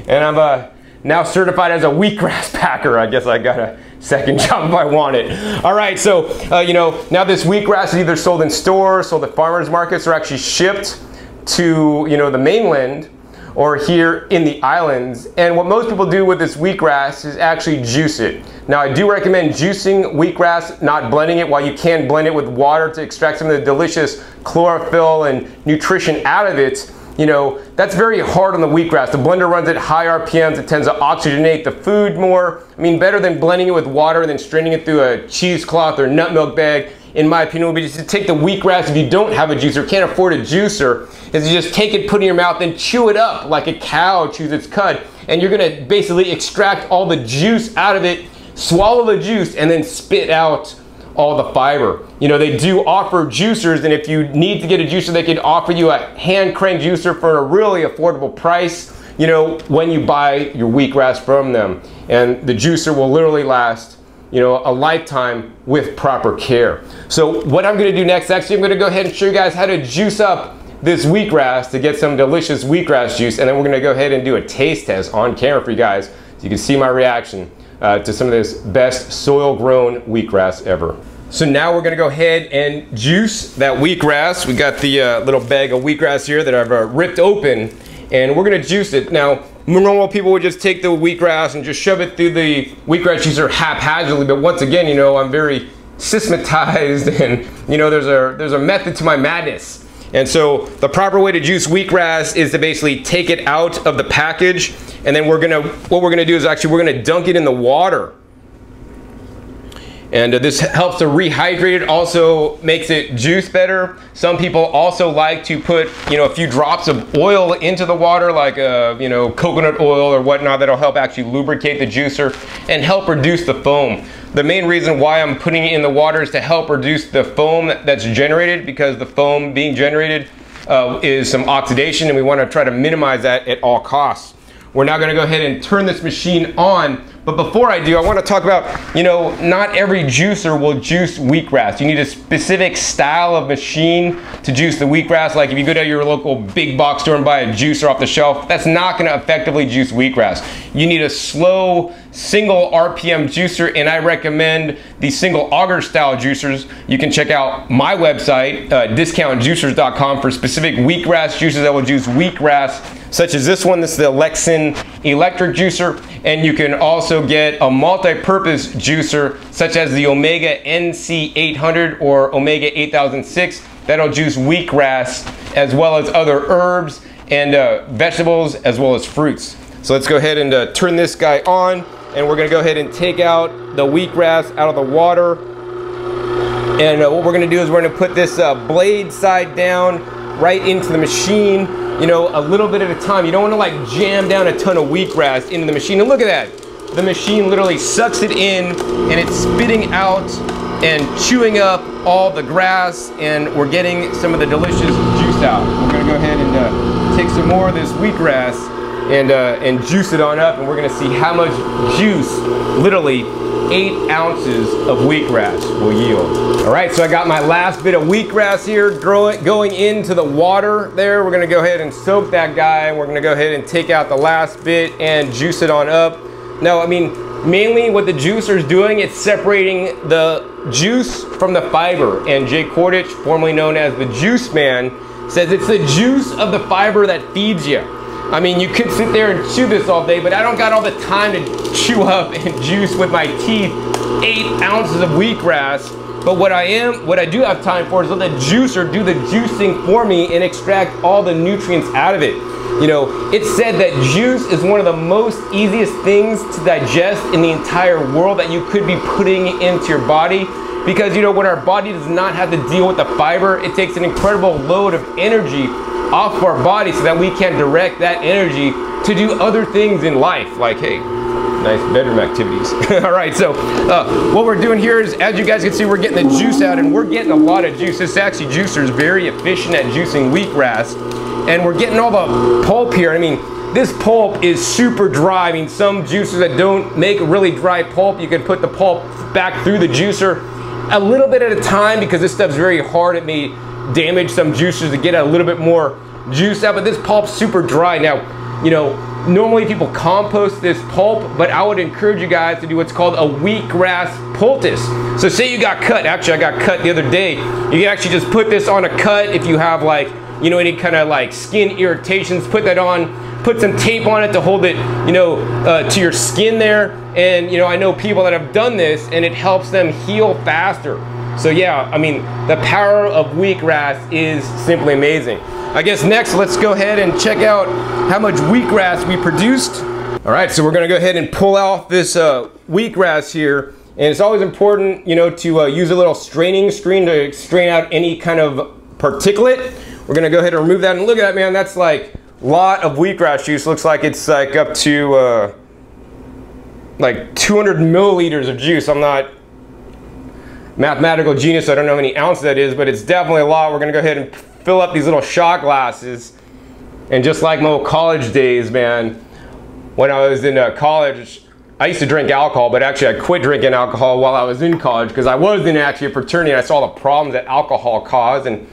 And I'm now certified as a wheatgrass packer. I guess I got a second job if I want it. All right, so you know, now this wheatgrass is either sold in stores, sold at farmers markets, or actually shipped to, you know, the mainland or here in the islands. And what most people do with this wheatgrass is actually juice it. Now I do recommend juicing wheatgrass, not blending it, while you can blend it with water to extract some of the delicious chlorophyll and nutrition out of it. You know, that's very hard on the wheatgrass. The blender runs at high RPMs, it tends to oxygenate the food more. I mean, better than blending it with water and then straining it through a cheesecloth or nut milk bag, in my opinion, would be just to take the wheatgrass, if you don't have a juicer, can't afford a juicer, is you just take it, put it in your mouth, then chew it up like a cow chews its cud, and you're gonna basically extract all the juice out of it, swallow the juice, and then spit out all the fiber. You know, they do offer juicers, and if you need to get a juicer, they can offer you a hand crank juicer for a really affordable price, you know, when you buy your wheatgrass from them. And the juicer will literally last, you know, a lifetime with proper care. So what I'm gonna do next, actually, I'm gonna go ahead and show you guys how to juice up this wheatgrass to get some delicious wheatgrass juice, and then we're gonna go ahead and do a taste test on camera for you guys so you can see my reaction to some of this best soil-grown wheatgrass ever. So now we're gonna go ahead and juice that wheatgrass. We got the little bag of wheatgrass here that I've ripped open, and we're gonna juice it. Now, normal people would just take the wheatgrass and just shove it through the wheatgrass juicer haphazardly, but once again, you know, I'm very systematized, and you know, there's a method to my madness. And so the proper way to juice wheatgrass is to basically take it out of the package, and then what we're gonna do is dunk it in the water. And this helps to rehydrate it, also makes it juice better. Some people also like to put, you know, a few drops of oil into the water, like you know, coconut oil or whatnot, that'll help actually lubricate the juicer and help reduce the foam. The main reason why I'm putting it in the water is to help reduce the foam that's generated, because the foam being generated is some oxidation, and we want to try to minimize that at all costs. We're now going to go ahead and turn this machine on. But before I do, I want to talk about, you know, not every juicer will juice wheatgrass. You need a specific style of machine to juice the wheatgrass. Like if you go to your local big box store and buy a juicer off the shelf, that's not going to effectively juice wheatgrass. You need a slow single RPM juicer, and I recommend the single auger style juicers. You can check out my website, discountjuicers.com, for specific wheatgrass juicers that will juice wheatgrass, such as this one. This is the Lexin electric juicer, and you can also get a multi-purpose juicer such as the Omega NC 800 or Omega 8006 that'll juice wheatgrass as well as other herbs and vegetables as well as fruits. So let's go ahead and turn this guy on, and we're gonna go ahead and take out the wheatgrass out of the water. And what we're gonna do is we're gonna put this blade side down right into the machine, you know, a little bit at a time. You don't want to like jam down a ton of wheatgrass into the machine. And look at that, the machine literally sucks it in, and it's spitting out and chewing up all the grass, and we're getting some of the delicious juice out. We're gonna go ahead and take some more of this wheatgrass and juice it on up, and we're gonna see how much juice literally 8 ounces of wheatgrass will yield. All right, so I got my last bit of wheatgrass here going into the water there. We're gonna go ahead and soak that guy. We're gonna go ahead and take out the last bit and juice it on up. Now, I mean, mainly what the juicer is doing, it's separating the juice from the fiber. And Jay Kordich, formerly known as the Juice Man, says it's the juice of the fiber that feeds you. I mean, you could sit there and chew this all day, but I don't got all the time to chew up and juice with my teeth 8 ounces of wheatgrass. But what I do have time for is let the juicer do the juicing for me and extract all the nutrients out of it. You know, it's said that juice is one of the most easiest things to digest in the entire world that you could be putting into your body. Because, you know, when our body does not have to deal with the fiber, it takes an incredible load of energy off of our body so that we can direct that energy to do other things in life. Like, hey, nice bedroom activities. All right, so what we're doing here is, as you guys can see, we're getting the juice out, and we're getting a lot of juice. This actually juicer is very efficient at juicing wheatgrass, and we're getting all the pulp here. I mean, this pulp is super dry. I mean, some juicers that don't make really dry pulp, you can put the pulp back through the juicer a little bit at a time because this stuff's very hard. It may damage some juicers to get a little bit more juice out, but this pulp's super dry. Now, you know, normally people compost this pulp, but I would encourage you guys to do what's called a wheatgrass poultice. So say you got cut. Actually, I got cut the other day. You can actually just put this on a cut if you have, like, you know, any kind of like skin irritations. Put that on. Put some tape on it to hold it, you know, to your skin there. And, you know, I know people that have done this and it helps them heal faster. So yeah, I mean, the power of wheatgrass is simply amazing. I guess next, let's go ahead and check out how much wheatgrass we produced. All right, so we're gonna go ahead and pull off this wheatgrass here. And it's always important, you know, to use a little straining screen to strain out any kind of particulate. We're gonna go ahead and remove that. And look at that, man, that's like, lot of wheatgrass juice. Looks like it's like up to like 200 milliliters of juice. I'm not mathematical genius, so I don't know how many ounces that is, but it's definitely a lot. We're gonna go ahead and fill up these little shot glasses. And just like my old college days, man, when I was in college, I used to drink alcohol, but actually I quit drinking alcohol while I was in college because I was in actually a fraternity and I saw the problems that alcohol caused. And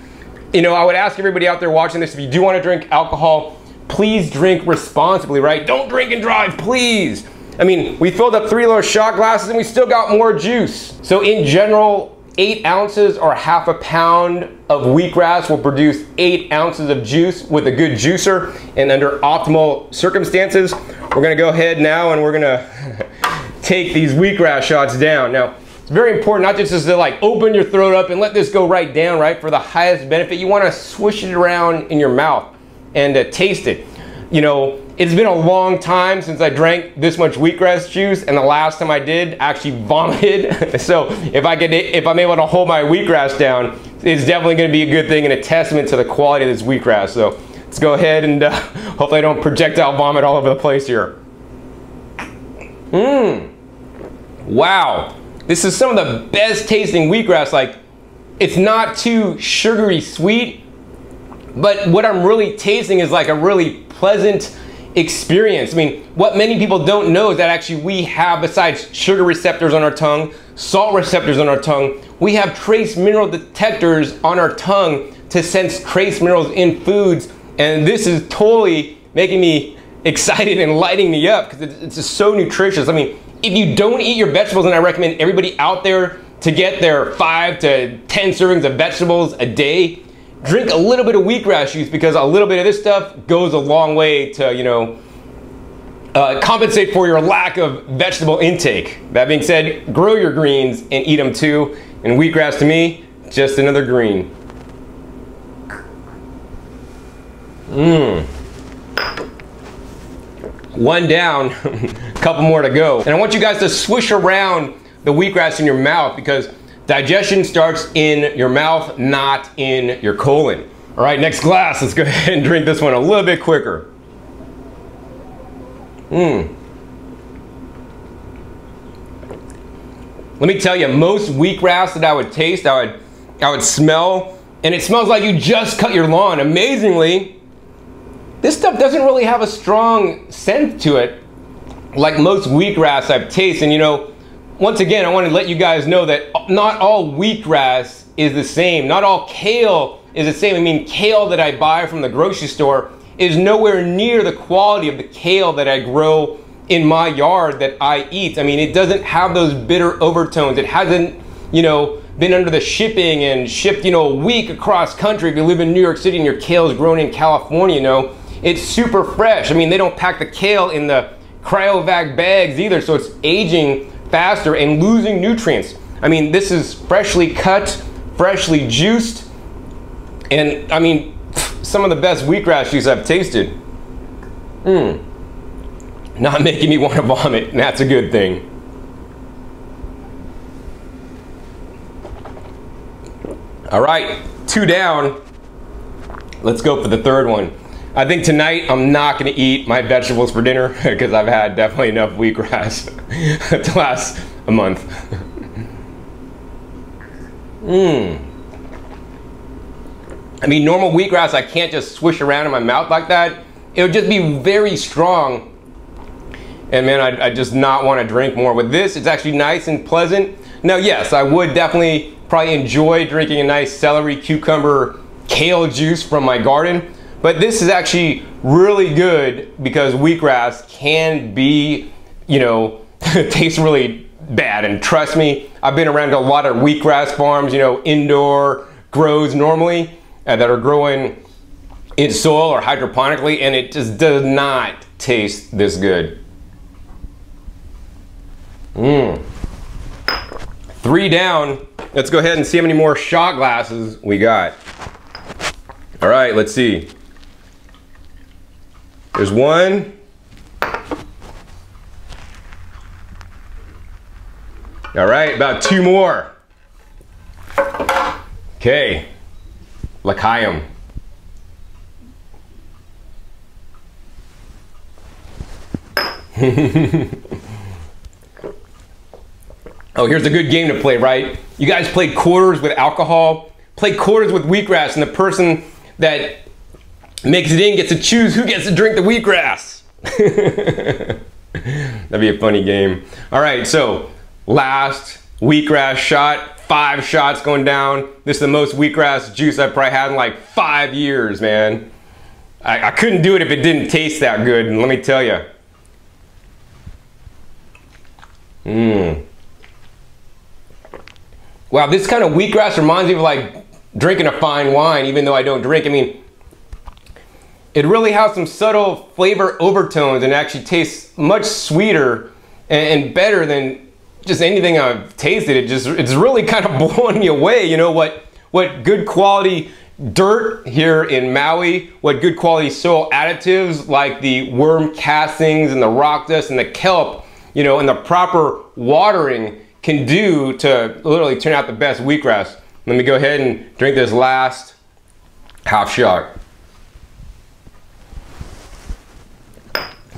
you know, I would ask everybody out there watching this, if you do want to drink alcohol, please drink responsibly, right? Don't drink and drive, please. I mean, we filled up 3 little shot glasses and we still got more juice. So in general, 8 ounces or half a pound of wheatgrass will produce 8 ounces of juice with a good juicer and under optimal circumstances. We're gonna go ahead now and we're gonna take these wheatgrass shots down. Now, it's very important not just to like open your throat up and let this go right down, right? For the highest benefit, you want to swish it around in your mouth and taste it. You know, it's been a long time since I drank this much wheatgrass juice, and the last time I did, I actually vomited. So if I'm able to hold my wheatgrass down, it's definitely going to be a good thing and a testament to the quality of this wheatgrass. So let's go ahead and hopefully I don't projectile vomit all over the place here. Mmm. Wow. This is some of the best tasting wheatgrass. Like, it's not too sugary sweet, but what I'm really tasting is like a really pleasant experience. I mean, what many people don't know is that actually we have, besides sugar receptors on our tongue, salt receptors on our tongue, we have trace mineral detectors on our tongue to sense trace minerals in foods. And this is totally making me excited and lighting me up because it's just so nutritious. I mean, if you don't eat your vegetables, and I recommend everybody out there to get their 5 to 10 servings of vegetables a day, drink a little bit of wheatgrass juice because a little bit of this stuff goes a long way to, you know, compensate for your lack of vegetable intake. That being said, grow your greens and eat them too. And wheatgrass to me, just another green. Mmm. One down, a couple more to go. And I want you guys to swish around the wheatgrass in your mouth because digestion starts in your mouth, not in your colon. All right, next glass, let's go ahead and drink this one a little bit quicker. Mmm. Let me tell you, most wheatgrass that I would taste, I would smell, and it smells like you just cut your lawn. Amazingly, this stuff doesn't really have a strong scent to it, like most wheatgrass I've tasted. And you know, once again, I want to let you guys know that not all wheatgrass is the same. Not all kale is the same. I mean, kale that I buy from the grocery store is nowhere near the quality of the kale that I grow in my yard that I eat. I mean, it doesn't have those bitter overtones. It hasn't, you know, been under the shipping and shipped, you know, a week across country. If you live in New York City and your kale is grown in California, you know, it's super fresh. I mean, they don't pack the kale in the Cryovac bags either, so it's aging faster and losing nutrients. I mean, this is freshly cut, freshly juiced, and I mean, some of the best wheatgrass juice I've tasted. Not making me want to vomit, and that's a good thing. All right, two down. Let's go for the third one. I think tonight I'm not gonna eat my vegetables for dinner because I've had definitely enough wheatgrass to last a month. I mean, normal wheatgrass, I can't just swish around in my mouth like that. It would just be very strong. And man, I just not want to drink more. With this, it's actually nice and pleasant. Now, yes, I would definitely probably enjoy drinking a nice celery, cucumber, kale juice from my garden. But this is actually really good because wheatgrass can be, you know, tastes really bad. And trust me, I've been around a lot of wheatgrass farms, you know, indoor grows normally that are growing in soil or hydroponically, and it just does not taste this good. Three down. Let's go ahead and see how many more shot glasses we got. All right, let's see. There's one. All right, about two more. Okay. Lakayam. Oh, here's a good game to play, right? You guys played quarters with alcohol, play quarters with wheatgrass, and the person that makes it in gets to choose who gets to drink the wheatgrass. That'd be a funny game. All right, so last wheatgrass shot, 5 shots going down. This is the most wheatgrass juice I've probably had in like 5 years, man. I couldn't do it if it didn't taste that good, and let me tell you. Wow, this kind of wheatgrass reminds me of like drinking a fine wine, even though I don't drink. I mean, it really has some subtle flavor overtones and actually tastes much sweeter and better than just anything I've tasted. It's really kind of blowing me away, you know, what good quality dirt here in Maui, what good quality soil additives like the worm castings and the rock dust and the kelp, you know, and the proper watering can do to literally turn out the best wheatgrass. Let me go ahead and drink this last half shot.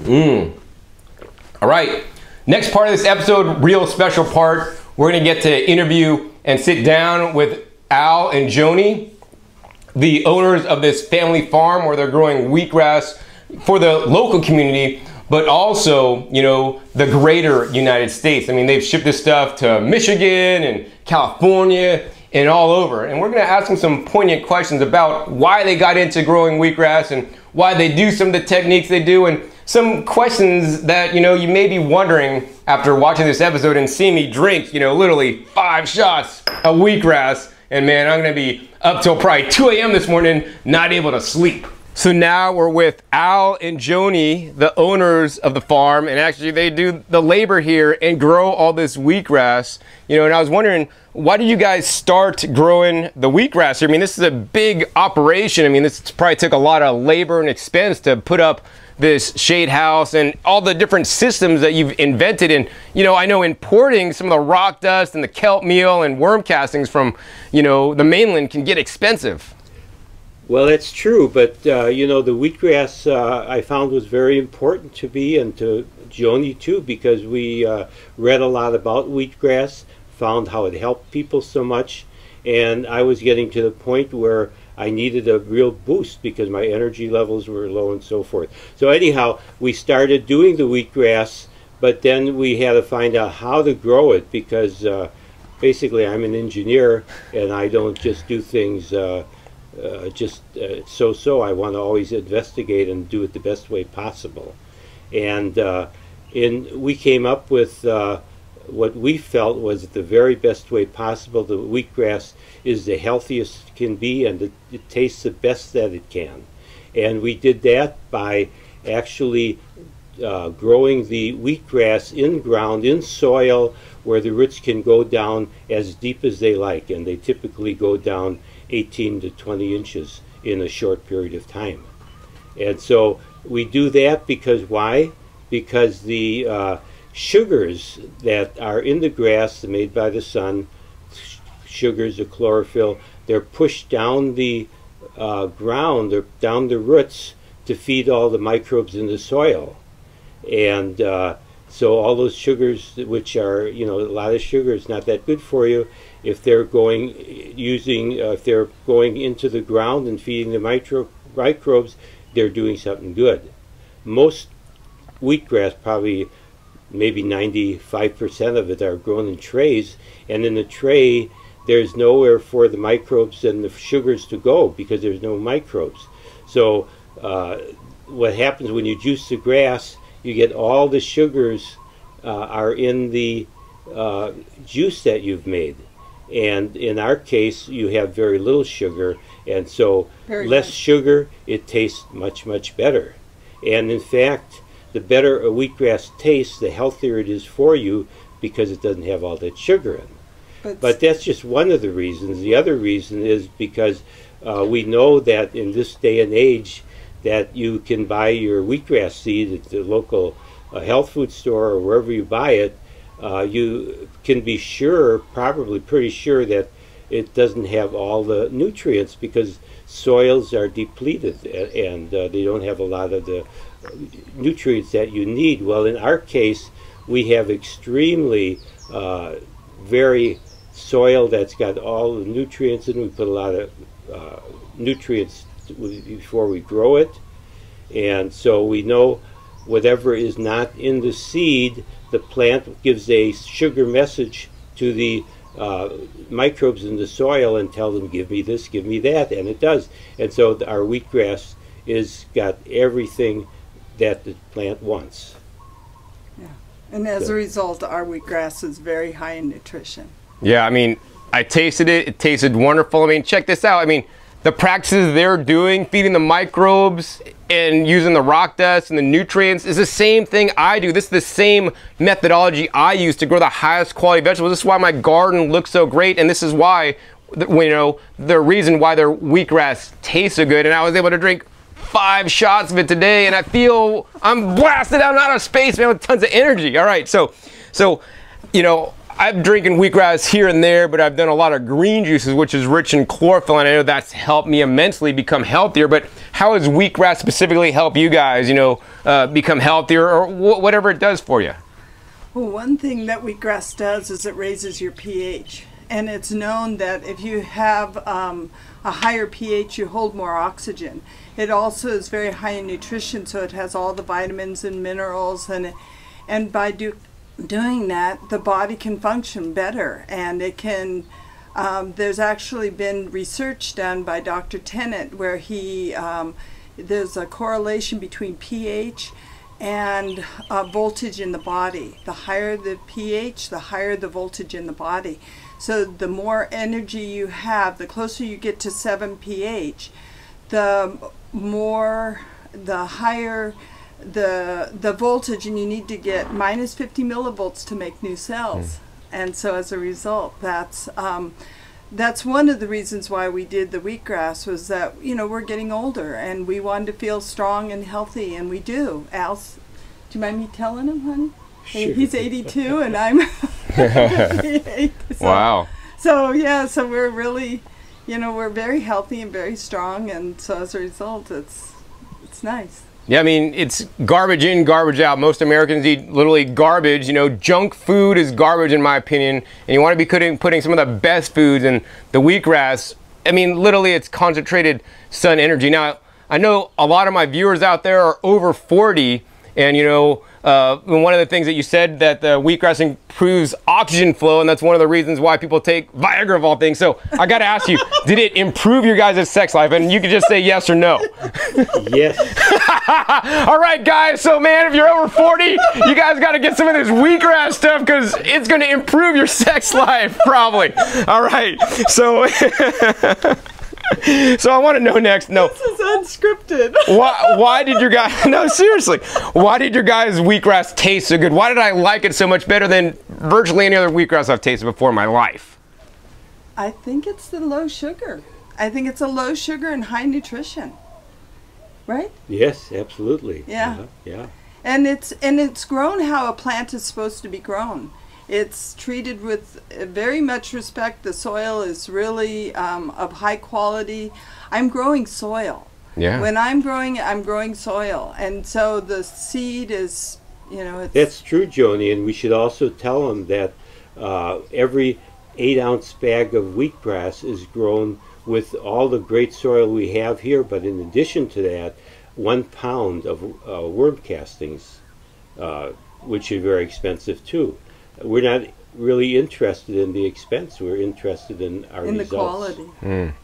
All right, next part of this episode, real special part. We're gonna get to interview and sit down with Al and Joanie, the owners of this family farm where they're growing wheatgrass for the local community, but also, you know, the greater United States. I mean, they've shipped this stuff to Michigan and California and all over. And we're gonna ask them some poignant questions about why they got into growing wheatgrass and why they do some of the techniques they do, and some questions that, you know, you may be wondering after watching this episode and seeing me drink, you know, literally 5 shots of wheatgrass. And man, I'm gonna be up till probably 2 a.m. this morning, not able to sleep. So now we're with Al and Joanie, the owners of the farm, and actually they do the labor here and grow all this wheatgrass. You know, and I was wondering, why did you guys start growing the wheatgrass here? I mean, this is a big operation. I mean, this probably took a lot of labor and expense to put up this shade house and all the different systems that you've invented. And, you know, I know importing some of the rock dust and the kelp meal and worm castings from, you know, the mainland can get expensive. Well, that's true, but you know, the wheatgrass I found was very important to me and to Joanie too, because we read a lot about wheatgrass, found how it helped people so much, and I was getting to the point where I needed a real boost because my energy levels were low and so forth. So anyhow, we started doing the wheatgrass, but then we had to find out how to grow it because basically I'm an engineer and I don't just do things so I want to always investigate and do it the best way possible. And we came up with what we felt was the very best way possible. The wheatgrass is the healthiest it can be, and it tastes the best that it can. And we did that by actually growing the wheatgrass in ground, in soil, where the roots can go down as deep as they like, and they typically go down 18 to 20 inches in a short period of time. And so we do that because why? Because the sugars that are in the grass made by the sun, sugars, the chlorophyll, they're pushed down the ground, or down the roots, to feed all the microbes in the soil. And so all those sugars, which are, you know, a lot of sugar is not that good for you, if they're going if they're going into the ground and feeding the microbes, they're doing something good. Most wheatgrass, probably maybe 95% of it, are grown in trays, and in the tray there's nowhere for the microbes and the sugars to go because there's no microbes. So what happens when you juice the grass, you get all the sugars are in the juice that you've made. And in our case, you have very little sugar, and so less sugar, it tastes much, much better. And in fact, the better a wheatgrass tastes, the healthier it is for you, because it doesn't have all that sugar in it. But that's just one of the reasons. The other reason is because we know that in this day and age, that you can buy your wheatgrass seed at the local health food store or wherever you buy it. You can be sure, probably pretty sure, that it doesn't have all the nutrients, because soils are depleted and they don't have a lot of the nutrients that you need. Well, in our case, we have extremely very soil that's got all the nutrients in. We put a lot of nutrients before we grow it, and so we know whatever is not in the seed, the plant gives a sugar message to the microbes in the soil and tell them, give me this, give me that, and it does. And so our wheatgrass is got everything that the plant wants. Yeah, and as a result, our wheatgrass is very high in nutrition. Yeah, I mean, I tasted it, it tasted wonderful. I mean, check this out. I mean, the practices they're doing, feeding the microbes and using the rock dust and the nutrients, is the same thing I do. This is the same methodology I use to grow the highest quality vegetables. This is why my garden looks so great, and this is why, you know, the reason why their wheatgrass tastes so good. And I was able to drink 5 shots of it today, and I feel I'm blasted out of space, man, with tons of energy. All right, so you know, I'm drinking wheatgrass here and there, but I've done a lot of green juices, which is rich in chlorophyll, and I know that's helped me immensely become healthier. But how does wheatgrass specifically help you guys, you know, become healthier, or whatever it does for you? Well, one thing that wheatgrass does is it raises your pH. And it's known that if you have a higher pH, you hold more oxygen. It also is very high in nutrition, so it has all the vitamins and minerals, and by doing that, the body can function better, and it can there's actually been research done by Dr. Tennant where he there's a correlation between pH and voltage in the body. The higher the pH, the higher the voltage in the body. So the more energy you have, the closer you get to 7 pH, the higher the voltage, and you need to get minus 50 millivolts to make new cells. And so as a result, that's one of the reasons why we did the wheatgrass, was that, you know, we're getting older and we wanted to feel strong and healthy, and we do. Al, do you mind me telling him, honey? Sure. He's 82 and I'm 58. So, wow. So yeah, so we're really, you know, we're very healthy and very strong, and so as a result, it's nice. Yeah, I mean, it's garbage in, garbage out. Most Americans eat literally garbage. You know, junk food is garbage, in my opinion. And you want to be putting some of the best foods in the wheatgrass. I mean, literally, it's concentrated sun energy. Now, I know a lot of my viewers out there are over 40, and you know, one of the things that you said, that the wheatgrass improves oxygen flow, and that's one of the reasons why people take Viagra, of all things. So I got to ask you, did it improve your guys' sex life? And you could just say yes or no. Yes. All right, guys. So, man, if you're over 40, you guys got to get some of this wheatgrass stuff, because it's going to improve your sex life, probably. All right. So... So I want to know next. No, this is unscripted. Why did your guys? No, seriously. Why did your guys' wheatgrass taste so good? Why did I like it so much better than virtually any other wheatgrass I've tasted before in my life? I think it's the low sugar. I think it's a low sugar and high nutrition. Right? Yes, absolutely. Yeah. Yeah. And it's grown how a plant is supposed to be grown. It's treated with very much respect. The soil is really of high quality. I'm growing soil. Yeah. When I'm growing soil. And so the seed is, you know. It's That's true, Joni. And we should also tell them that every 8-ounce bag of wheatgrass is grown with all the great soil we have here. But in addition to that, 1 pound of worm castings, which are very expensive too. We're not really interested in the expense. We're interested in our results. The quality. Mm.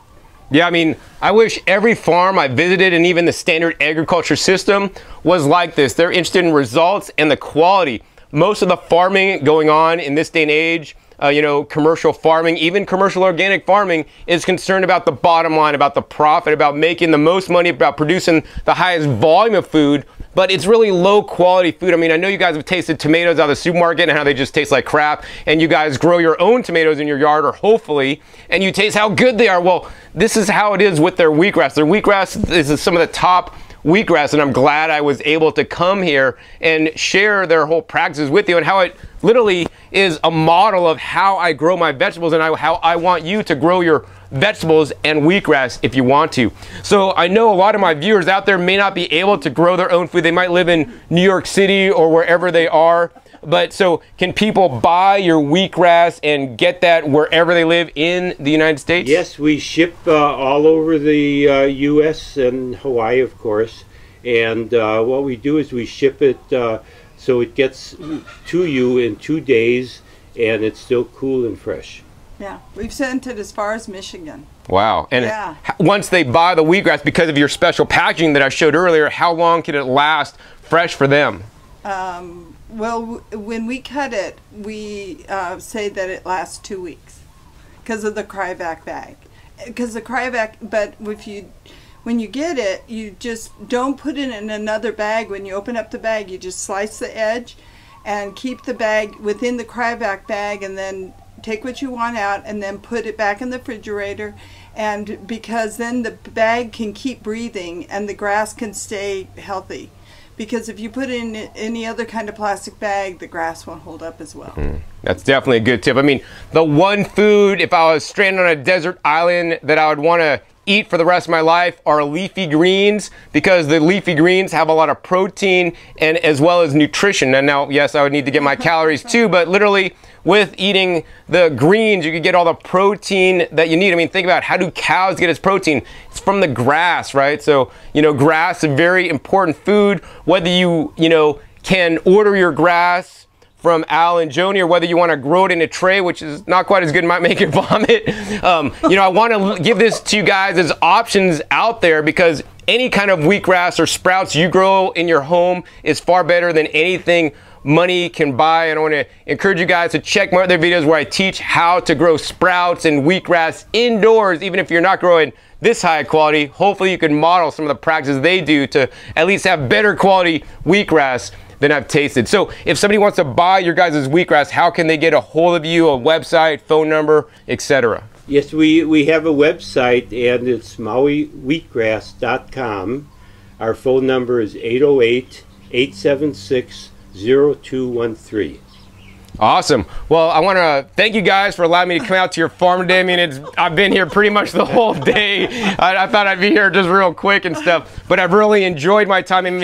Yeah, I mean, I wish every farm I visited and even the standard agriculture system was like this. They're interested in results and the quality. Most of the farming going on in this day and age, you know, commercial farming, even commercial organic farming, is concerned about the bottom line, about the profit, about making the most money, about producing the highest volume of food. But it's really low quality food. I mean, I know you guys have tasted tomatoes out of the supermarket and how they just taste like crap, and you guys grow your own tomatoes in your yard, or hopefully, and you taste how good they are. Well, this is how it is with their wheatgrass. Their wheatgrass is some of the top wheatgrass, and I'm glad I was able to come here and share their whole practices with you and how it literally is a model of how I grow my vegetables and how I want you to grow your vegetables and wheatgrass if you want to. So I know a lot of my viewers out there may not be able to grow their own food. They might live in New York City or wherever they are. But so can people buy your wheatgrass and get that wherever they live in the United States? Yes, we ship all over the U.S. and Hawaii, of course. And what we do is we ship it so it gets to you in 2 days, and it's still cool and fresh. Yeah, we've sent it as far as Michigan. Wow. And yeah, once they buy the wheatgrass, because of your special packaging that I showed earlier, how long can it last fresh for them? Well, when we cut it, we say that it lasts 2 weeks because of the Cryovac bag. Because the Cryovac, but if you... When you get it, you just don't put it in another bag. When you open up the bag, you just slice the edge and keep the bag within the Cryovac bag, and then take what you want out and then put it back in the refrigerator, and because then the bag can keep breathing and the grass can stay healthy. Because if you put it in any other kind of plastic bag, the grass won't hold up as well. Mm-hmm. That's definitely a good tip. I mean, the one food, if I was stranded on a desert island, that I would want to eat for the rest of my life are leafy greens, because the leafy greens have a lot of protein and as well as nutrition. And now, yes, I would need to get my calories too, but literally with eating the greens, you could get all the protein that you need. I mean, think about, how do cows get its protein? It's from the grass, right? So, you know, grass is a very important food. Whether you know, can order your grass from Al and Joni, or whether you want to grow it in a tray, which is not quite as good, might make you vomit. You know, I want to give this to you guys as options out there, because any kind of wheatgrass or sprouts you grow in your home is far better than anything money can buy. And I want to encourage you guys to check my other videos where I teach how to grow sprouts and wheatgrass indoors. Even if you're not growing this high quality, hopefully you can model some of the practices they do to at least have better quality wheatgrass than I've tasted. So if somebody wants to buy your guys' wheatgrass, how can they get a hold of you? A website, phone number, etc.? Yes, we have a website, and it's MauiWheatgrass.com. Our phone number is 808-876-0213. Awesome. Well, I want to thank you guys for allowing me to come out to your farm today. I mean, I've been here pretty much the whole day. I thought I'd be here just real quick and stuff, but I've really enjoyed my time. I've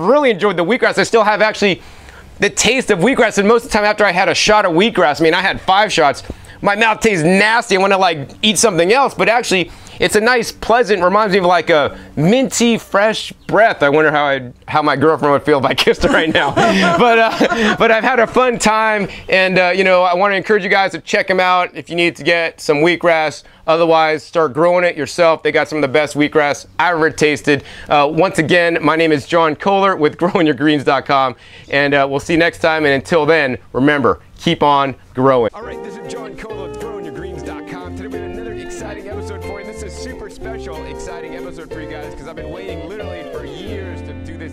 really enjoyed the wheatgrass. I still have actually the taste of wheatgrass, and most of the time after I had a shot of wheatgrass, I mean, I had 5 shots, my mouth tastes nasty. I want to like eat something else, but actually it's a nice, pleasant, reminds me of like a minty, fresh breath. I wonder how my girlfriend would feel if I kissed her right now. But I've had a fun time, and you know, I want to encourage you guys to check them out if you need to get some wheatgrass. Otherwise, start growing it yourself. They got some of the best wheatgrass I've ever tasted. Once again, my name is John Kohler with growingyourgreens.com, and we'll see you next time. And until then, remember, keep on growing. All right, this is John Kohler with growingyourgreens.com. Today we had another exciting exciting episode for you. This is a super special, exciting episode for you guys because I've been waiting literally for years to do this